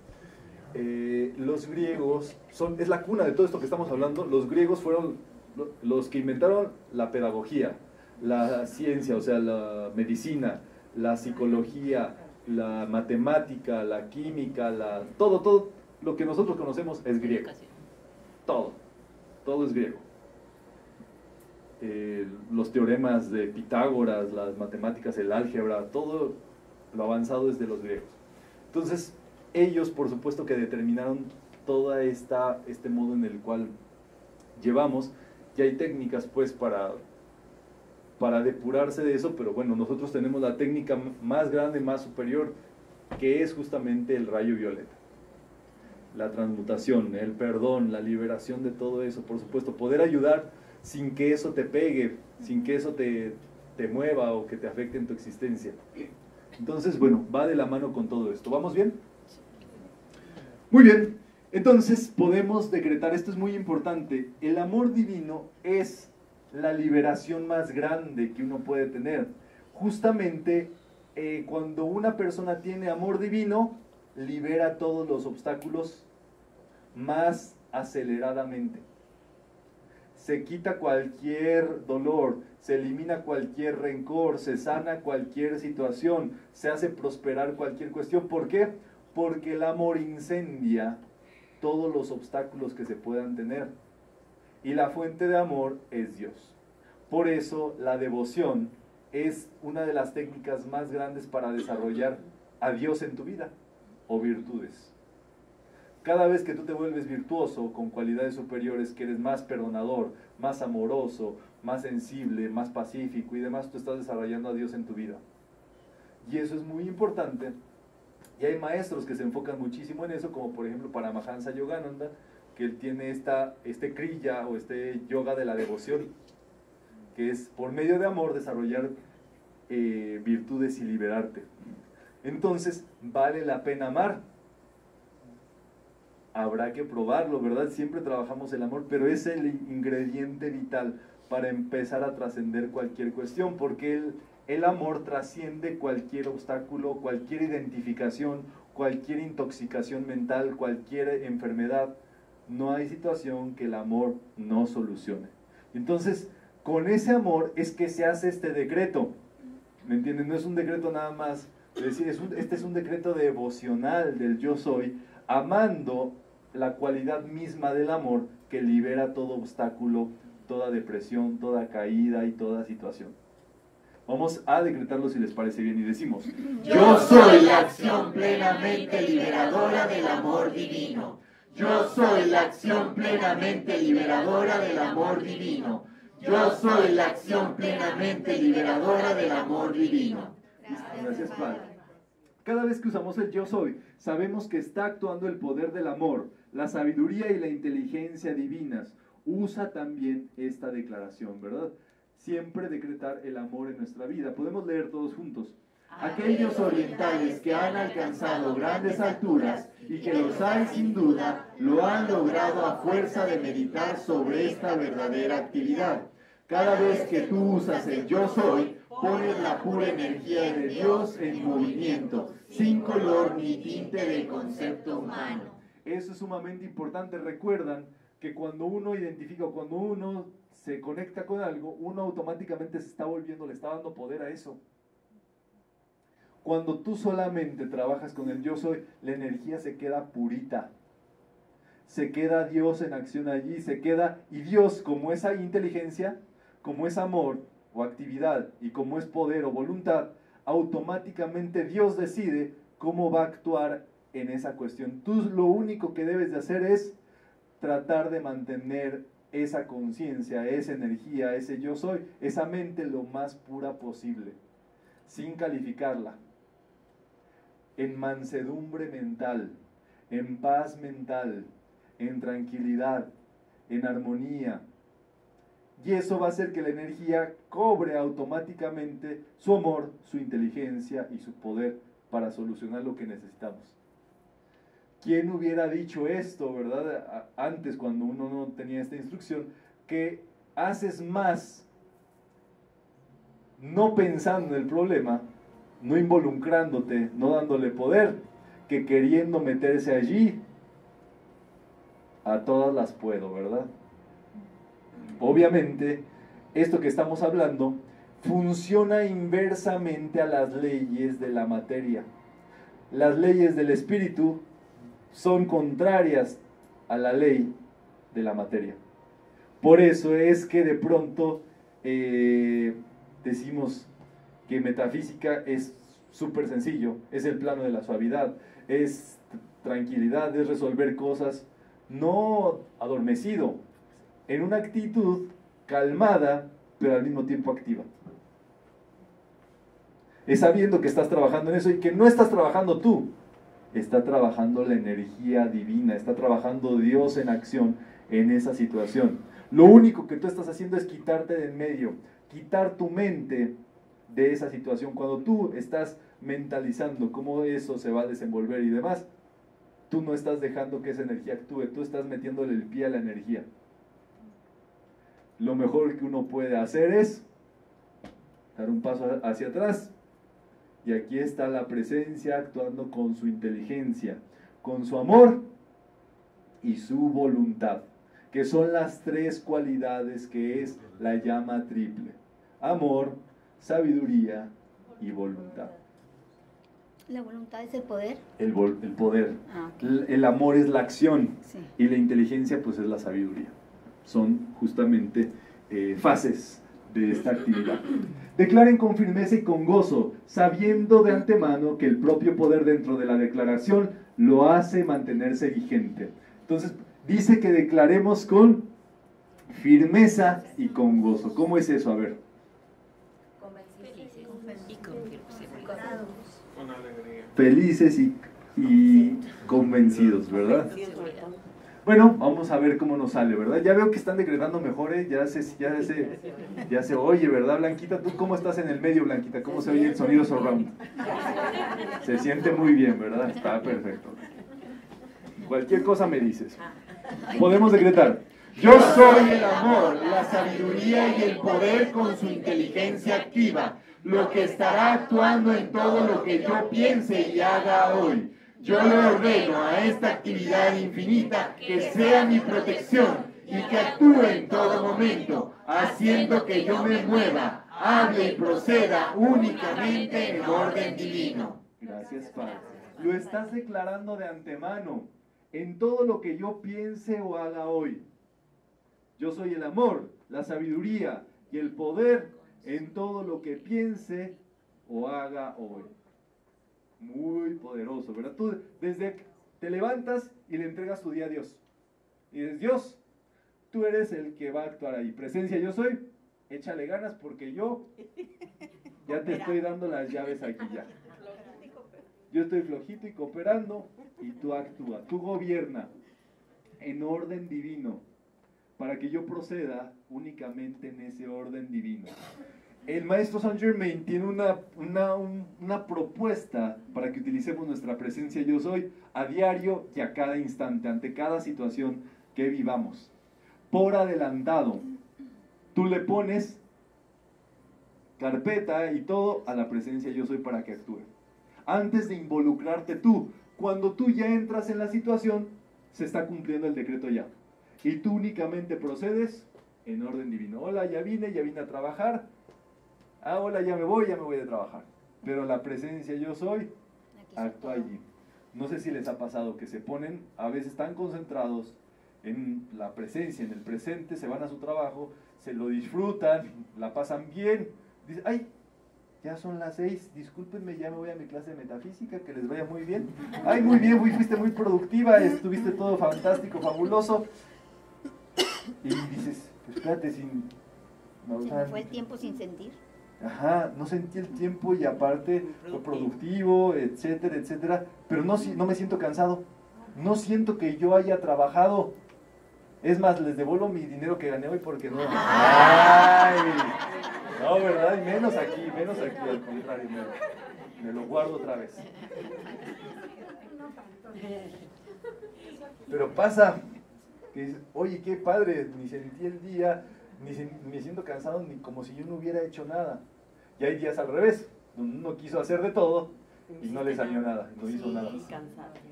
Eh, los griegos, son, es la cuna de todo esto que estamos hablando, los griegos fueron los que inventaron la pedagogía, la ciencia, o sea, la medicina, la psicología, la matemática, la química, la, todo, todo lo que nosotros conocemos es griego. Todo, todo es griego. Eh, los teoremas de Pitágoras, las matemáticas, el álgebra, todo lo avanzado es de los griegos. Entonces, ellos, por supuesto, que determinaron toda esta, este modo en el cual llevamos, y hay técnicas, pues, para, para depurarse de eso, pero bueno, nosotros tenemos la técnica más grande, más superior, que es justamente el rayo violeta. La transmutación, el perdón, la liberación de todo eso, por supuesto, poder ayudar sin que eso te pegue, sin que eso te, te mueva o que te afecte en tu existencia. Entonces, bueno, va de la mano con todo esto. ¿Vamos bien? Muy bien, entonces podemos decretar, esto es muy importante, el amor divino es la liberación más grande que uno puede tener. Justamente eh, cuando una persona tiene amor divino, libera todos los obstáculos más aceleradamente. Se quita cualquier dolor, se elimina cualquier rencor, se sana cualquier situación, se hace prosperar cualquier cuestión. ¿Por qué? Porque el amor incendia todos los obstáculos que se puedan tener. Y la fuente de amor es Dios. Por eso la devoción es una de las técnicas más grandes para desarrollar a Dios en tu vida, o virtudes. Cada vez que tú te vuelves virtuoso, con cualidades superiores, que eres más perdonador, más amoroso, más sensible, más pacífico y demás, tú estás desarrollando a Dios en tu vida. Y eso es muy importante. Y hay maestros que se enfocan muchísimo en eso, como por ejemplo Paramahansa Yogananda, que él tiene esta, este kriya o este yoga de la devoción, que es por medio de amor desarrollar eh, virtudes y liberarte. Entonces, ¿vale la pena amar? Habrá que probarlo, ¿verdad? Siempre trabajamos el amor, pero es el ingrediente vital para empezar a trascender cualquier cuestión, porque el El amor trasciende cualquier obstáculo, cualquier identificación, cualquier intoxicación mental, cualquier enfermedad. No hay situación que el amor no solucione. Entonces, con ese amor es que se hace este decreto. ¿Me entienden? No es un decreto nada más. Es decir, es un, este es un decreto devocional del yo soy, amando la cualidad misma del amor que libera todo obstáculo, toda depresión, toda caída y toda situación. Vamos a decretarlo si les parece bien y decimos: yo soy la acción plenamente liberadora del amor divino. Yo soy la acción plenamente liberadora del amor divino. Yo soy la acción plenamente liberadora del amor divino. Gracias, Padre. Cada vez que usamos el yo soy, sabemos que está actuando el poder del amor, la sabiduría y la inteligencia divinas. Usa también esta declaración, ¿verdad? Siempre decretar el amor en nuestra vida. Podemos leer todos juntos. Aquellos orientales que han alcanzado grandes alturas y que los hay sin duda, lo han logrado a fuerza de meditar sobre esta verdadera actividad. Cada vez que tú usas el yo soy, pones la pura energía de Dios en movimiento, sin color ni tinte del concepto humano. Eso es sumamente importante. Recuerdan que cuando uno identifica, cuando uno se conecta con algo, uno automáticamente se está volviendo, le está dando poder a eso. Cuando tú solamente trabajas con el yo soy, la energía se queda purita, se queda Dios en acción allí, se queda, y Dios, como esa inteligencia, como es amor o actividad, y como es poder o voluntad, automáticamente Dios decide cómo va a actuar en esa cuestión. Tú lo único que debes de hacer es tratar de mantener esa conciencia, esa energía, ese yo soy, esa mente lo más pura posible, sin calificarla, en mansedumbre mental, en paz mental, en tranquilidad, en armonía. Y eso va a hacer que la energía cobre automáticamente su amor, su inteligencia y su poder para solucionar lo que necesitamos. ¿Quién hubiera dicho esto, verdad? Antes, cuando uno no tenía esta instrucción, que haces más no pensando en el problema, no involucrándote, no dándole poder, que queriendo meterse allí. A todas las puedo, ¿verdad? Obviamente, esto que estamos hablando funciona inversamente a las leyes de la materia. Las leyes del espíritu son contrarias a la ley de la materia. Por eso es que de pronto eh, decimos que metafísica es súper sencillo, es el plano de la suavidad, es tranquilidad, es resolver cosas, no adormecido, en una actitud calmada, pero al mismo tiempo activa. Es sabiendo que estás trabajando en eso y que no estás trabajando tú, está trabajando la energía divina, está trabajando Dios en acción en esa situación. Lo único que tú estás haciendo es quitarte de en medio, quitar tu mente de esa situación. Cuando tú estás mentalizando cómo eso se va a desenvolver y demás, tú no estás dejando que esa energía actúe, tú estás metiéndole el pie a la energía. Lo mejor que uno puede hacer es dar un paso hacia atrás. Y aquí está la presencia actuando con su inteligencia, con su amor y su voluntad, que son las tres cualidades que es la llama triple: amor, sabiduría y voluntad. ¿La voluntad es el poder? El, vol el poder. Ah, okay. el, el amor es la acción, sí. Y la inteligencia pues es la sabiduría. Son justamente eh, fases de esta actividad. Declaren con firmeza y con gozo, sabiendo de antemano que el propio poder dentro de la declaración lo hace mantenerse vigente. Entonces, dice que declaremos con firmeza y con gozo. ¿Cómo es eso? A ver. Felices y, y convencidos, ¿verdad? Bueno, vamos a ver cómo nos sale, ¿verdad? Ya veo que están decretando mejores, ya se, ya se, ya se oye, ¿verdad, Blanquita? ¿Tú cómo estás en el medio, Blanquita? ¿Cómo se oye el sonido surround? Se siente muy bien, ¿verdad? Está perfecto. Cualquier cosa me dices. Podemos decretar. Yo soy el amor, la sabiduría y el poder con su inteligencia activa, lo que estará actuando en todo lo que yo piense y haga hoy. Yo le ordeno a esta actividad infinita que sea mi protección y que actúe en todo momento, haciendo que yo me mueva, hable y proceda únicamente en orden divino. Gracias, Padre. Lo estás declarando de antemano, en todo lo que yo piense o haga hoy. Yo soy el amor, la sabiduría y el poder en todo lo que piense o haga hoy. Muy poderoso, ¿verdad? Tú desde que te levantas y le entregas tu día a Dios. Y dices, Dios, tú eres el que va a actuar ahí. Presencia yo soy, échale ganas porque yo ya te estoy dando las llaves aquí ya. Yo estoy flojito y cooperando y tú actúa, tú gobierna en orden divino para que yo proceda únicamente en ese orden divino. El maestro Saint Germain tiene una, una, un, una propuesta para que utilicemos nuestra presencia yo soy a diario y a cada instante, ante cada situación que vivamos. Por adelantado, tú le pones carpeta y todo a la presencia yo soy para que actúe. Antes de involucrarte tú, cuando tú ya entras en la situación, se está cumpliendo el decreto ya. Y tú únicamente procedes en orden divino. Hola, ya vine, ya vine a trabajar. Ah, hola, ya me voy, ya me voy a trabajar. Pero la presencia yo soy actúa allí. No sé si les ha pasado que se ponen a veces tan concentrados en la presencia, en el presente, se van a su trabajo, se lo disfrutan, la pasan bien, dicen, ay, ya son las seis, discúlpenme, ya me voy a mi clase de metafísica, que les vaya muy bien. Ay, muy bien, muy, fuiste muy productiva, estuviste todo fantástico, fabuloso. Y dices, espérate, sin... No, se me fue el tiempo sin sentir. Ajá, no sentí el tiempo y aparte fue productivo, etcétera, etcétera. Pero no, no me siento cansado, no siento que yo haya trabajado. Es más, les devuelvo mi dinero que gané hoy porque no... ¡Ay! No, ¿verdad? Y menos aquí, menos aquí, al contrario, me, me lo guardo otra vez. Pero pasa que dices, oye, qué padre, ni sentí el día, ni me siento cansado, ni como si yo no hubiera hecho nada. Y hay días al revés, donde uno quiso hacer de todo y no le salió nada, no hizo nada.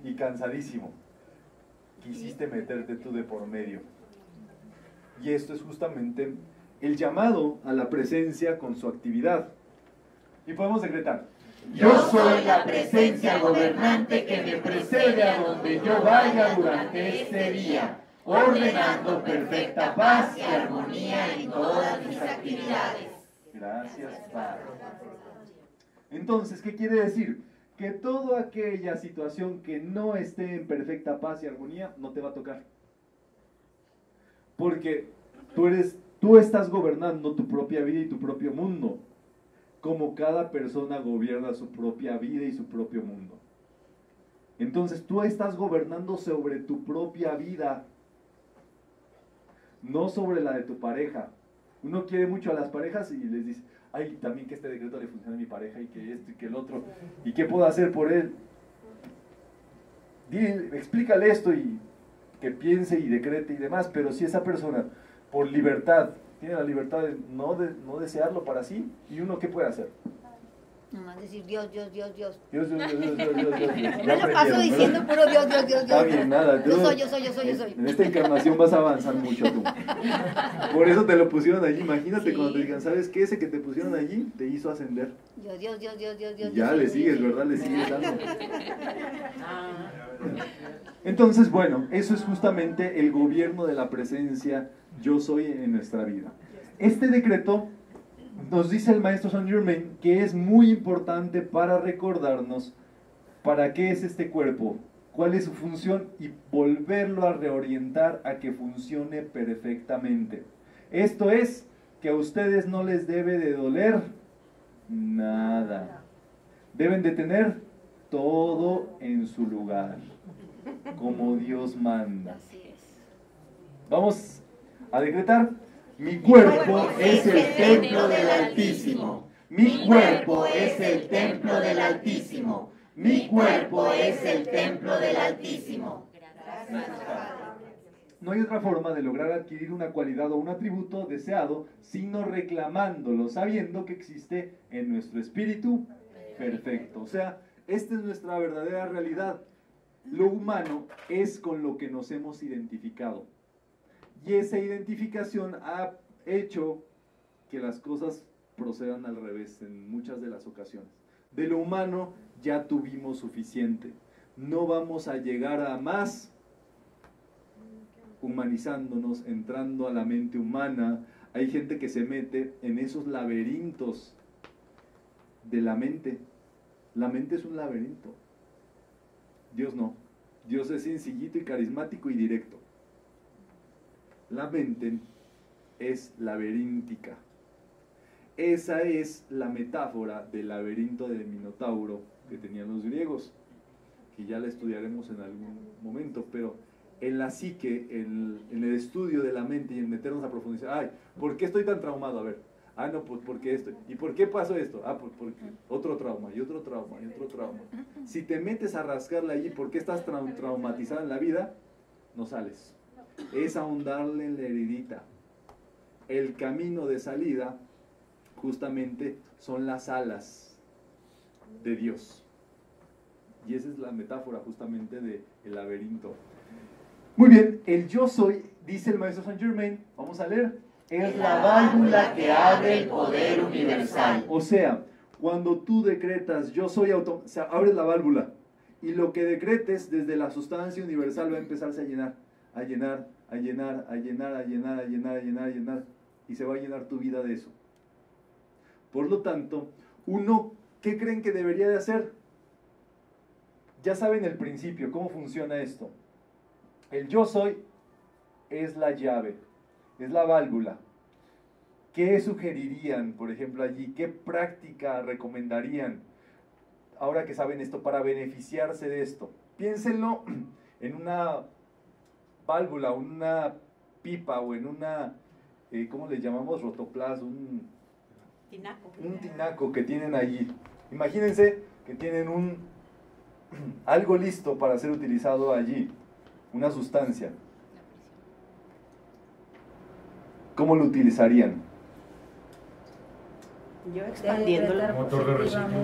Y cansadísimo. Quisiste meterte tú de por medio. Y esto es justamente el llamado a la presencia con su actividad. Y podemos decretar: yo soy la presencia gobernante que me precede a donde yo vaya durante este día, ordenando perfecta paz y armonía en todas mis actividades. Gracias, Padre. Entonces, ¿qué quiere decir? Que toda aquella situación que no esté en perfecta paz y armonía no te va a tocar. Porque tú eres... Tú estás gobernando tu propia vida y tu propio mundo, como cada persona gobierna su propia vida y su propio mundo. Entonces tú estás gobernando sobre tu propia vida, no sobre la de tu pareja. Uno quiere mucho a las parejas y les dice, ay, también que este decreto le funcione a mi pareja y que esto y que el otro, y qué puedo hacer por él. Dile, explícale esto y que piense y decrete y demás, pero si esa persona... por libertad, tiene la libertad de no, de no desearlo para sí, y uno ¿qué puede hacer? Nomás decir Dios, Dios, Dios, Dios. Dios, Dios, Dios, Dios, Dios, Dios, Dios. Me lo paso diciendo puro Dios, Dios, Dios, Dios. Está bien, nada. Yo soy, yo soy, yo soy, yo soy. En esta encarnación vas a avanzar mucho tú. Por eso te lo pusieron allí, imagínate cuando te digan, ¿sabes qué? Ese que te pusieron allí te hizo ascender. Dios, Dios, Dios, Dios, Dios, Dios. Ya le sigues, ¿verdad? Le sigues dando. Entonces, bueno, eso es justamente el gobierno de la presencia yo soy en nuestra vida. Este decreto nos dice el maestro Saint Germain que es muy importante para recordarnos para qué es este cuerpo, cuál es su función y volverlo a reorientar a que funcione perfectamente. Esto es que a ustedes no les debe de doler nada. Deben de tener todo en su lugar, como Dios manda. Vamos a decretar: mi cuerpo es el templo del Altísimo, mi cuerpo es el templo del Altísimo, mi cuerpo es el templo del Altísimo. No hay otra forma de lograr adquirir una cualidad o un atributo deseado, sino reclamándolo, sabiendo que existe en nuestro espíritu perfecto. O sea, esta es nuestra verdadera realidad. Lo humano es con lo que nos hemos identificado. Y esa identificación ha hecho que las cosas procedan al revés en muchas de las ocasiones. De lo humano ya tuvimos suficiente. No vamos a llegar a más humanizándonos, entrando a la mente humana. Hay gente que se mete en esos laberintos de la mente. La mente es un laberinto. Dios no. Dios es sencillito y carismático y directo. La mente es laberíntica. Esa es la metáfora del laberinto del Minotauro que tenían los griegos, que ya la estudiaremos en algún momento, pero en la psique, en, en el estudio de la mente y en meternos a profundizar, ay, ¿por qué estoy tan traumado? A ver, ah, no, pues porque esto, ¿y por qué pasó esto? Ah, pues porque otro trauma, y otro trauma, y otro trauma. Si te metes a rascarla allí, ¿por qué estás tra traumatizada en la vida? No sales. Es ahondarle en la heridita. El camino de salida justamente son las alas de Dios. Y esa es la metáfora justamente del laberinto. Muy bien, el yo soy, dice el maestro Saint Germain, vamos a leer, es la válvula que abre el poder universal. O sea, cuando tú decretas yo soy auto, o sea, abres la válvula y lo que decretes desde la sustancia universal va a empezarse a llenar, a llenar, a llenar, a llenar, a llenar, a llenar, a llenar, a llenar, y se va a llenar tu vida de eso. Por lo tanto, uno, ¿qué creen que debería de hacer? Ya saben el principio, cómo funciona esto. El yo soy es la llave, es la válvula. ¿Qué sugerirían, por ejemplo, allí? ¿Qué práctica recomendarían ahora que saben esto para beneficiarse de esto? Piénsenlo en una válvula, una pipa o en una, eh, ¿cómo le llamamos? Rotoplas, un tinaco. Un tinaco que tienen allí. Imagínense que tienen un algo listo para ser utilizado allí, una sustancia. ¿Cómo lo utilizarían? Yo expandiéndolo. Un motor de reciclaje.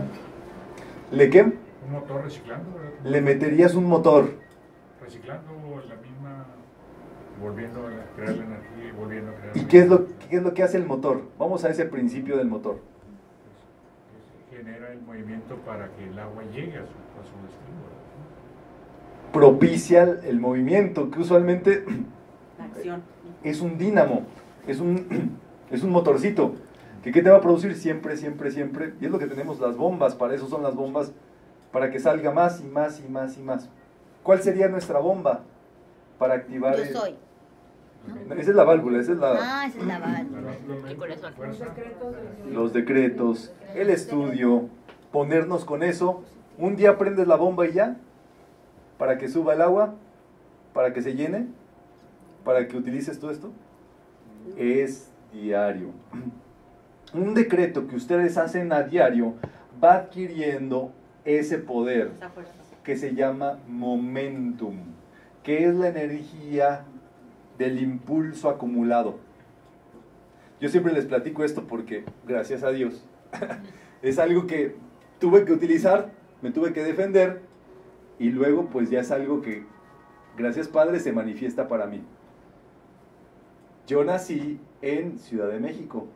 ¿Le qué? Un motor reciclando. ¿Le meterías un motor? Reciclando la misma, volviendo a crear la energía y volviendo a crear... ¿Y qué es lo, qué es lo que hace el motor? Vamos a ese principio del motor. Genera el movimiento para que el agua llegue a su, a su destino. Propicia el movimiento, que usualmente la acción. Es un dínamo. Es un, es un motorcito, que ¿qué te va a producir? Siempre, siempre, siempre, y es lo que tenemos las bombas, para eso son las bombas, para que salga más y más y más y más. ¿Cuál sería nuestra bomba para activar? Yo soy. El... Esa es la válvula, esa es la... Ah, esa es la válvula, el corazón. Los decretos, el estudio, ponernos con eso, un día prendes la bomba y ya, para que suba el agua, para que se llene, para que utilices todo esto. Es diario. Un decreto que ustedes hacen a diario va adquiriendo ese poder que se llama momentum, que es la energía del impulso acumulado. Yo siempre les platico esto porque, gracias a Dios, es algo que tuve que utilizar, me tuve que defender, y luego pues ya es algo que, gracias Padre, se manifiesta para mí. Yo nací en Ciudad de México,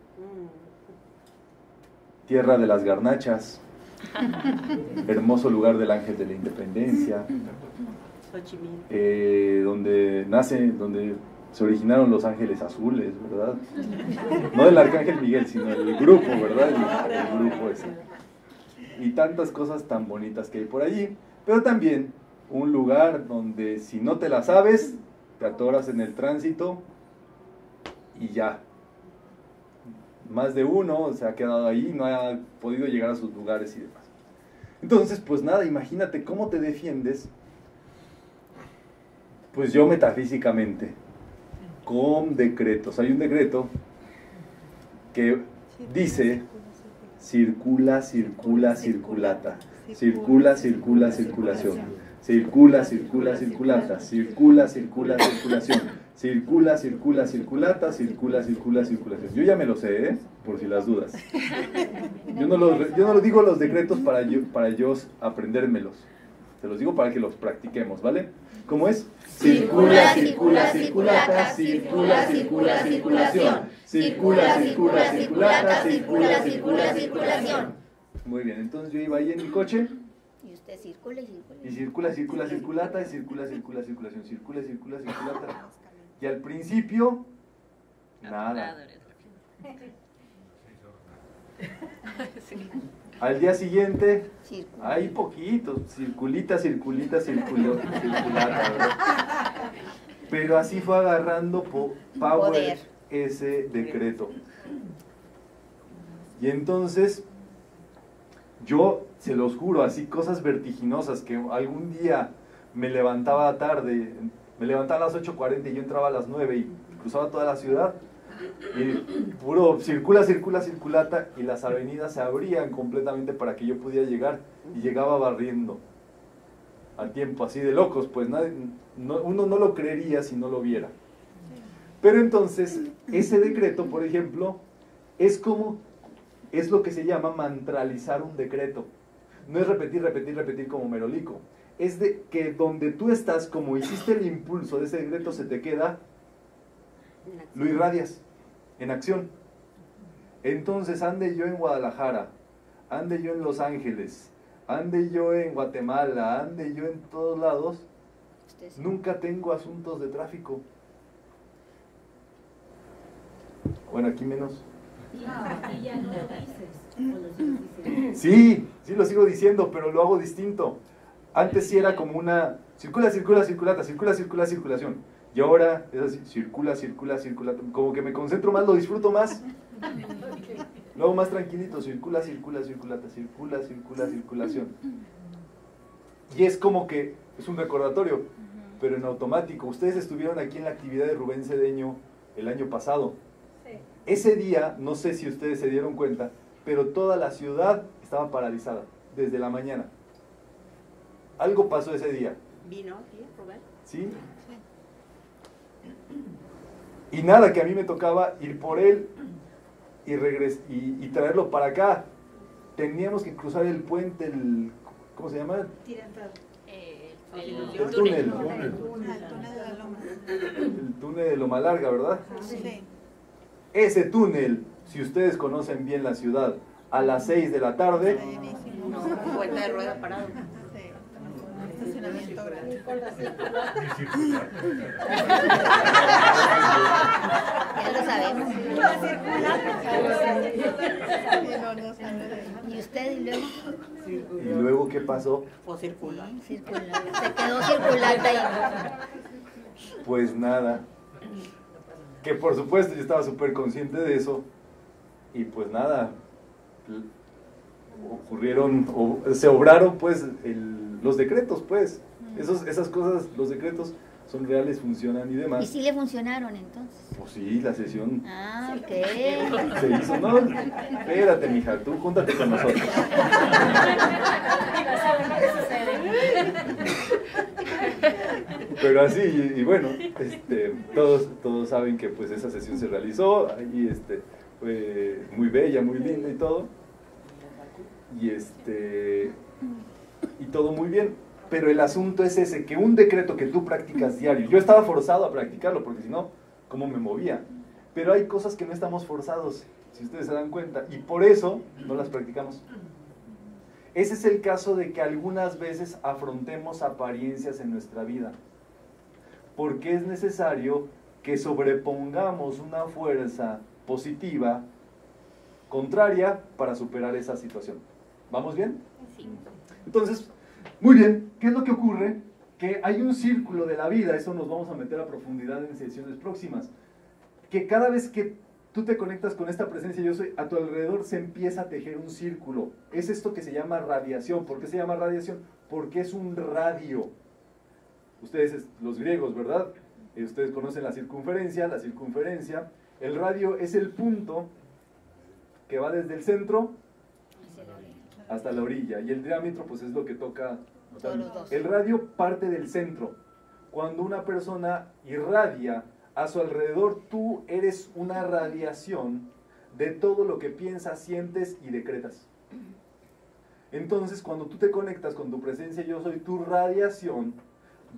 tierra de las garnachas, hermoso lugar del Ángel de la Independencia, eh, donde nace, donde se originaron los Ángeles Azules, ¿verdad? No del Arcángel Miguel, sino del grupo, ¿verdad? El, el grupo ese. Y tantas cosas tan bonitas que hay por allí, pero también un lugar donde si no te la sabes, te atoras en el tránsito, y ya, más de uno se ha quedado ahí, no ha podido llegar a sus lugares y demás. Entonces, pues nada, imagínate cómo te defiendes. Pues yo metafísicamente, con decretos. Hay un decreto que dice, circula, circula, circulata, circula, circula, circulación, circula, circula, circulata, circula, circula, circulación. Circula, circula, circulata, circula, circula, circulación. Yo ya me lo sé, ¿eh? Por si las dudas. Yo no los, yo no los digo los decretos para yo, para yo aprendérmelos. Te los digo para que los practiquemos, ¿vale? ¿Cómo es? Circula, circula, circulata, circula, circula, circulación. Circula, circula, circulata, circula, circula, circulación. Muy bien, entonces yo iba ahí en mi coche. Y usted circula y circula. Y circula, circula, circulata, y circula, circula, circulación. Circula, circula, circulata. Y al principio, nada. Al día siguiente, hay poquito, circulita, circulita, circuló, circulata, ¿verdad? Pero así fue agarrando power ese decreto. Y entonces, yo se los juro, así cosas vertiginosas que algún día me levantaba tarde. Me levantaba a las ocho cuarenta y yo entraba a las nueve y cruzaba toda la ciudad. Y puro circula, circula, circulata, y las avenidas se abrían completamente para que yo pudiera llegar, y llegaba barriendo al tiempo, así de locos, pues nadie, no, uno no lo creería si no lo viera. Pero entonces, ese decreto, por ejemplo, es como, es lo que se llama mantralizar un decreto. No es repetir, repetir, repetir como merolico. Es de que donde tú estás, como hiciste el impulso de ese decreto, se te queda, lo irradias en acción. Entonces, ande yo en Guadalajara, ande yo en Los Ángeles, ande yo en Guatemala, ande yo en todos lados, sí. Nunca tengo asuntos de tráfico. Bueno, aquí menos. No, y ya no lo dices, o lo dices. Sí, sí lo sigo diciendo, pero lo hago distinto. Antes sí era como una circula, circula, circulata, circula, circula, circulación. Y ahora es así, circula, circula, circulata. Como que me concentro más, lo disfruto más. Lo hago más tranquilito, circula, circula, circulata, circula, circula, circulación. Y es como que es un recordatorio, pero en automático. Ustedes estuvieron aquí en la actividad de Rubén Cedeño el año pasado. Ese día, no sé si ustedes se dieron cuenta, pero toda la ciudad estaba paralizada, desde la mañana. Algo pasó ese día. ¿Vino aquí, Rubén? ¿Sí? Y nada, que a mí me tocaba ir por él y, y, y traerlo para acá. Teníamos que cruzar el puente, el... ¿cómo se llama? El túnel. El túnel de Loma Larga, ¿verdad? Sí. Ese túnel, si ustedes conocen bien la ciudad, a las seis de la tarde... No, vuelta de rueda parado. Estacionamiento grande. Ya lo sabemos. ¿Y usted y luego? ¿Y luego qué pasó? O circular. Circular. Se quedó circulante ahí. Pues nada. Que por supuesto yo estaba súper consciente de eso, y pues nada, ocurrieron, o se obraron pues el, los decretos, pues, Esos, esas cosas, los decretos son reales, funcionan y demás. ¿Y sí le funcionaron entonces? Pues sí, la sesión. Ah, ok. Se hizo, no, espérate mija, tú júntate con nosotros. Pero así, y, y bueno, este, todos, todos saben que pues esa sesión se realizó, y este, fue muy bella, muy linda y todo, y este, y todo muy bien, pero el asunto es ese, que un decreto que tú practicas diario, yo estaba forzado a practicarlo, porque si no, ¿cómo me movía? Pero hay cosas que no estamos forzados, si ustedes se dan cuenta, y por eso no las practicamos. Ese es el caso de que algunas veces afrontemos apariencias en nuestra vida, porque es necesario que sobrepongamos una fuerza positiva, contraria, para superar esa situación. ¿Vamos bien? Sí. Entonces, muy bien, ¿qué es lo que ocurre? Que hay un círculo de la vida, eso nos vamos a meter a profundidad en sesiones próximas, que cada vez que tú te conectas con esta presencia yo soy, a tu alrededor se empieza a tejer un círculo. Es esto que se llama radiación. ¿Por qué se llama radiación? Porque es un radio. Ustedes, los griegos, ¿verdad? Ustedes conocen la circunferencia, la circunferencia. El radio es el punto que va desde el centro hasta la orilla. Y el diámetro, pues, es lo que toca. El radio parte del centro. Cuando una persona irradia a su alrededor, tú eres una radiación de todo lo que piensas, sientes y decretas. Entonces, cuando tú te conectas con tu presencia yo soy, tu radiación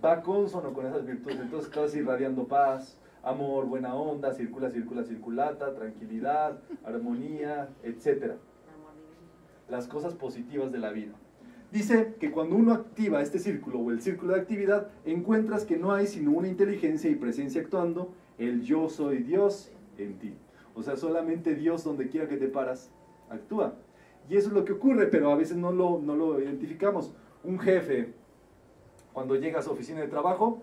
va consono con esas virtudes. Entonces estás irradiando paz, amor, buena onda, circula, circula, circulata, tranquilidad, armonía, etcétera. Las cosas positivas de la vida. Dice que cuando uno activa este círculo o el círculo de actividad, encuentras que no hay sino una inteligencia y presencia actuando, el yo soy Dios en ti. O sea, solamente Dios, donde quiera que te paras, actúa. Y eso es lo que ocurre, pero a veces no lo, no lo identificamos. Un jefe, cuando llega a su oficina de trabajo,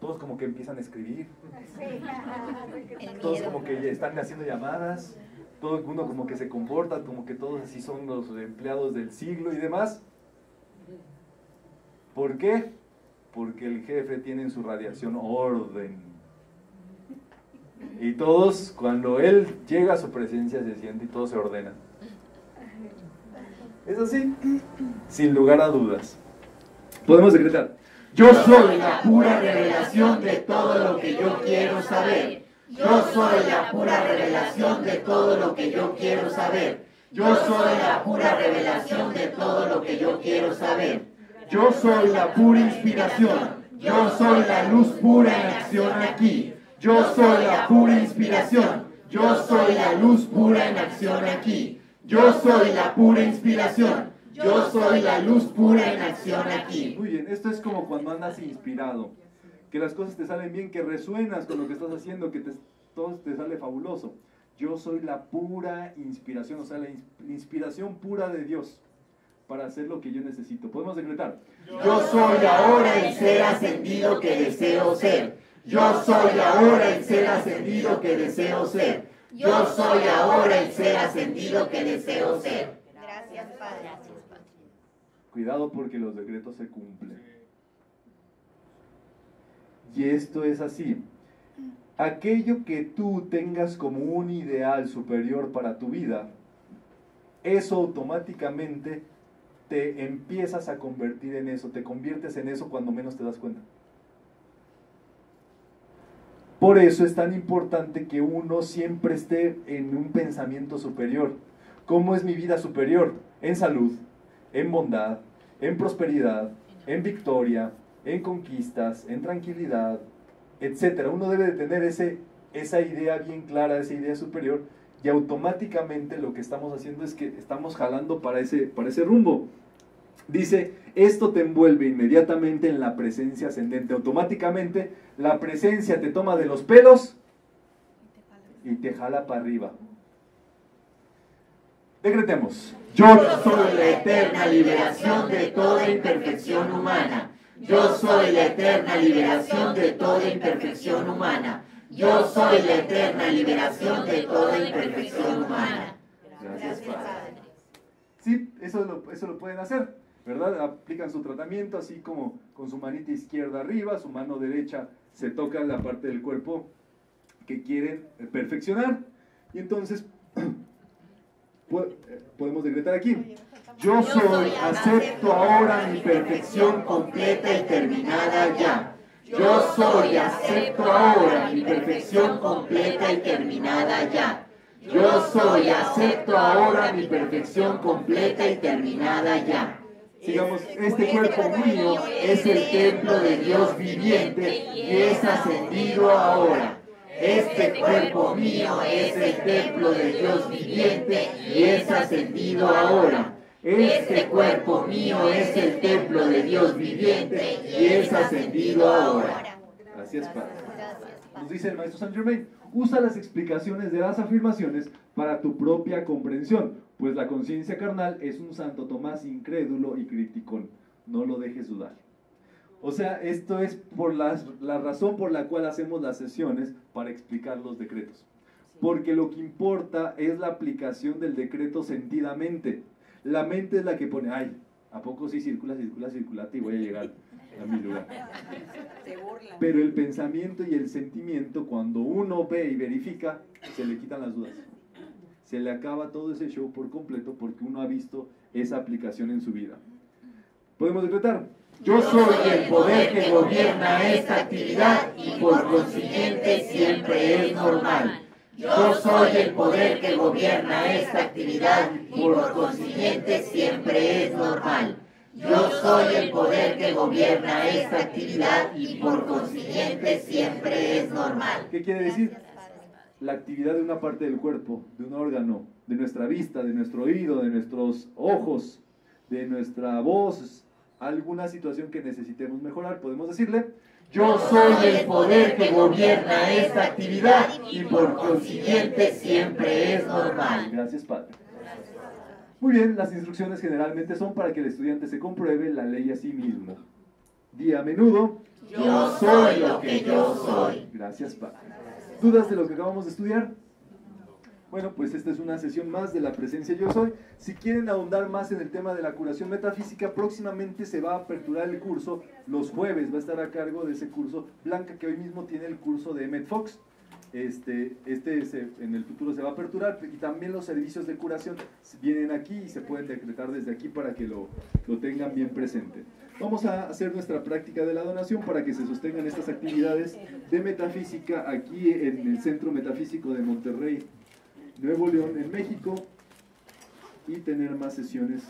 todos como que empiezan a escribir. Todos como que están haciendo llamadas. Todo el mundo como que se comporta, como que todos así son los empleados del siglo y demás. ¿Por qué? Porque el jefe tiene en su radiación orden. Y todos, cuando él llega a su presencia, se siente y todo se ordena. Es así, sin lugar a dudas. Podemos decretar: yo soy la pura revelación de todo lo que yo quiero saber. Yo soy la pura revelación de todo lo que yo quiero saber. Yo soy la pura revelación de todo lo que yo quiero saber. Yo soy la pura inspiración. Yo soy la luz pura en acción aquí. Yo soy la pura inspiración. Yo soy la luz pura en acción aquí. Yo soy la pura inspiración. Yo soy la luz pura en acción aquí. Muy bien, esto es como cuando andas inspirado, que las cosas te salen bien, que resuenas con lo que estás haciendo, que te, todo te sale fabuloso. Yo soy la pura inspiración, o sea, la inspiración pura de Dios para hacer lo que yo necesito. ¿Podemos decretar? Yo soy ahora el ser ascendido que deseo ser. Yo soy ahora el ser ascendido que deseo ser. Yo soy ahora el ser ascendido que deseo ser. Gracias, Padre. Gracias, Padre. Cuidado porque los decretos se cumplen. Y esto es así. Aquello que tú tengas como un ideal superior para tu vida, eso automáticamente te empiezas a convertir en eso, te conviertes en eso cuando menos te das cuenta. Por eso es tan importante que uno siempre esté en un pensamiento superior. ¿Cómo es mi vida superior? En salud, en bondad, en prosperidad, en victoria, en conquistas, en tranquilidad, etcétera. Uno debe de tener ese, esa idea bien clara, esa idea superior, y automáticamente lo que estamos haciendo es que estamos jalando para ese, para ese rumbo. Dice, esto te envuelve inmediatamente en la presencia ascendente. Automáticamente la presencia te toma de los pelos y te jala para arriba. Decretemos. Yo soy la eterna liberación de toda imperfección humana. Yo soy la eterna liberación de toda imperfección humana. Yo soy la eterna liberación de toda imperfección humana. Gracias, Padre. Sí, eso lo, eso lo pueden hacer, ¿verdad? Aplican su tratamiento así como con su manita izquierda arriba, su mano derecha se toca la parte del cuerpo que quieren perfeccionar. Y entonces podemos decretar aquí. Yo soy, acepto ahora mi perfección completa y terminada ya. Yo soy, acepto ahora mi perfección completa y terminada ya. Yo soy, acepto ahora mi perfección completa y terminada ya. Digamos, este cuerpo mío es el templo de Dios viviente y es ascendido ahora. Este cuerpo mío es el templo de Dios viviente y es ascendido ahora. Este cuerpo mío es el templo de Dios viviente y es ascendido ahora. Gracias, Padre. Nos dice el maestro Saint Germain, usa las explicaciones de las afirmaciones para tu propia comprensión, pues la conciencia carnal es un Santo Tomás incrédulo y criticón. No lo dejes dudar. O sea, esto es por la, la razón por la cual hacemos las sesiones para explicar los decretos. Porque lo que importa es la aplicación del decreto sentidamente. La mente es la que pone, ay, ¿a poco sí circula, circula, circula? Y voy a llegar a mi lugar. Pero el pensamiento y el sentimiento, cuando uno ve y verifica, se le quitan las dudas. Se le acaba todo ese show por completo porque uno ha visto esa aplicación en su vida. ¿Podemos decretar? Yo soy el poder que gobierna esta actividad y por consiguiente siempre es normal. Yo soy el poder que gobierna esta actividad y por consiguiente siempre es normal. Yo soy el poder que gobierna esta actividad y por consiguiente siempre es normal. ¿Qué quiere decir? La actividad de una parte del cuerpo, de un órgano, de nuestra vista, de nuestro oído, de nuestros ojos, de nuestra voz, alguna situación que necesitemos mejorar, podemos decirle... Yo soy el poder que gobierna esta actividad y por consiguiente siempre es normal. Gracias, Padre. Muy bien, las instrucciones generalmente son para que el estudiante se compruebe la ley a sí mismo. Di a menudo. Yo soy lo que yo soy. Gracias, Padre. ¿Dudas de lo que acabamos de estudiar? Bueno, pues esta es una sesión más de la Presencia Yo Soy. Si quieren ahondar más en el tema de la curación metafísica, próximamente se va a aperturar el curso los jueves. Va a estar a cargo de ese curso Blanca, que hoy mismo tiene el curso de Emmet Fox. Este, este se, en el futuro se va a aperturar. Y también los servicios de curación vienen aquí y se pueden decretar desde aquí para que lo, lo tengan bien presente. Vamos a hacer nuestra práctica de la donación para que se sostengan estas actividades de metafísica aquí en el Centro Metafísico de Monterrey, Nuevo León, en México, y tener más sesiones